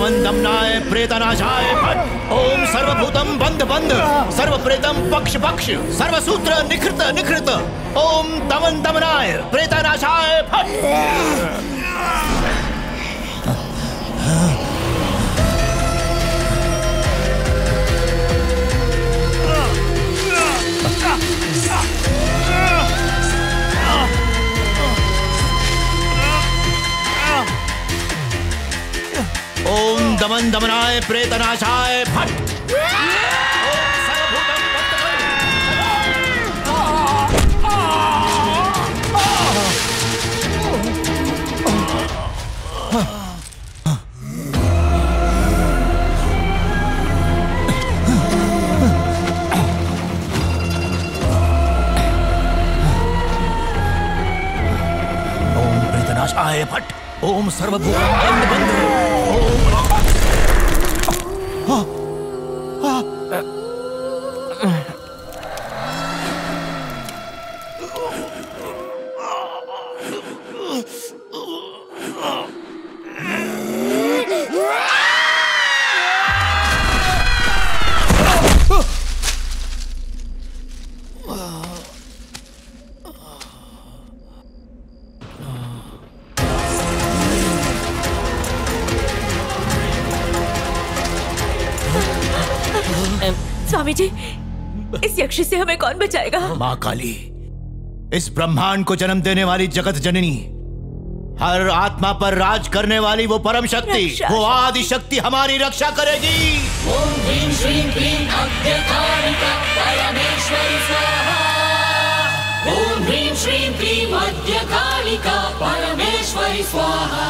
सर्वमंदम नाय प्रेतनाशाय फट ओम सर्वभूतम बंध बंध सर्वप्रेतम पक्ष पक्ष सर्वसूत्र निखृत निखृत ओम दमन दमनाय प्रेतनाशाय फट। ओम दमन दमनाय प्रेतनाशाय फट। फट ओम सर्वभूत बंद बंद जी, इस यक्ष से हमें कौन बचाएगा? माँ काली, इस ब्रह्मांड को जन्म देने वाली जगत जननी, हर आत्मा पर राज करने वाली वो परम शक्ति, वो आदि शक्ति हमारी रक्षा करेगी। ओम ह्रीं श्रीं क्लीं अद्यकारिका परमेश्वरी स्वाहा। ओम ह्रीं श्रीं क्लीं अद्यकारिका परमेश्वरी स्वाहा।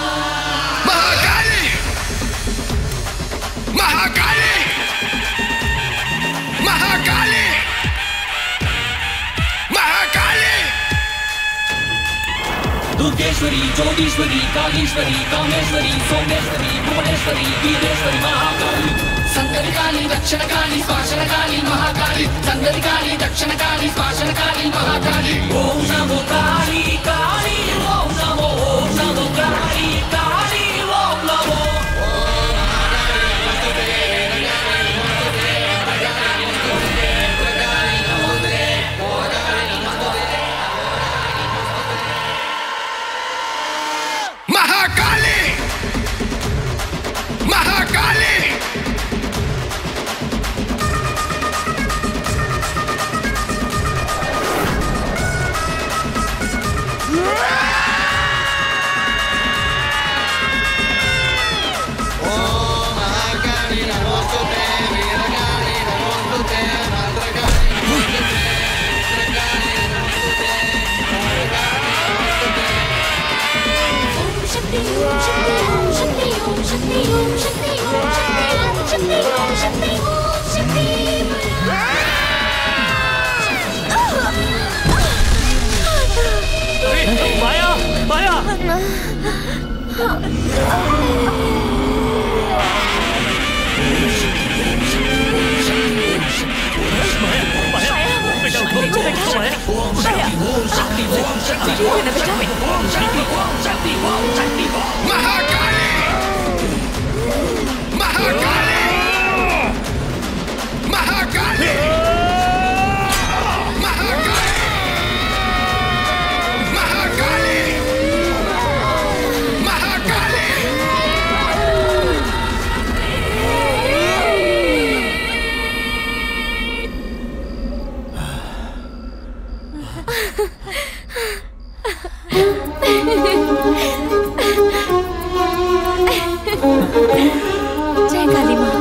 महाकाली, महाकाली, महाकाली, महाकाली, दुर्गेश्वरी, ज्योतिश्वरी, कालीश्वरी, कामेश्वरी, सोमेश्वरी, भुवनेश्वरी, वीरेश्वरी, महाकाली, संगरिकाली, दक्षिणकाली, स्वाशनकाली, महाकाली, संगरिकाली, दक्षिणकाली, स्वाशनकाली, महाकाली। ओम नमो काली काली, ओम नमो ओम नमो काली काली, ओम नमो। माया, माया, महाकाली, महाकाली, महाकाली। जय काली माँ।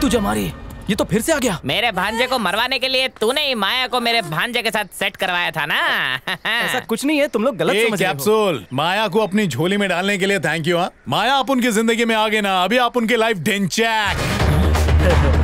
तुझे मारी, ये तो फिर से आ गया। मेरे भांजे को मरवाने के लिए तूने ही माया को मेरे भांजे के साथ सेट करवाया था ना। ऐसा कुछ नहीं है, तुम लोग गलत समझ रहे हो। माया को अपनी झोली में डालने के लिए थैंक यू। माया आप उनकी जिंदगी में आ गए ना, अभी आप उनकी लाइफ डेंचैक।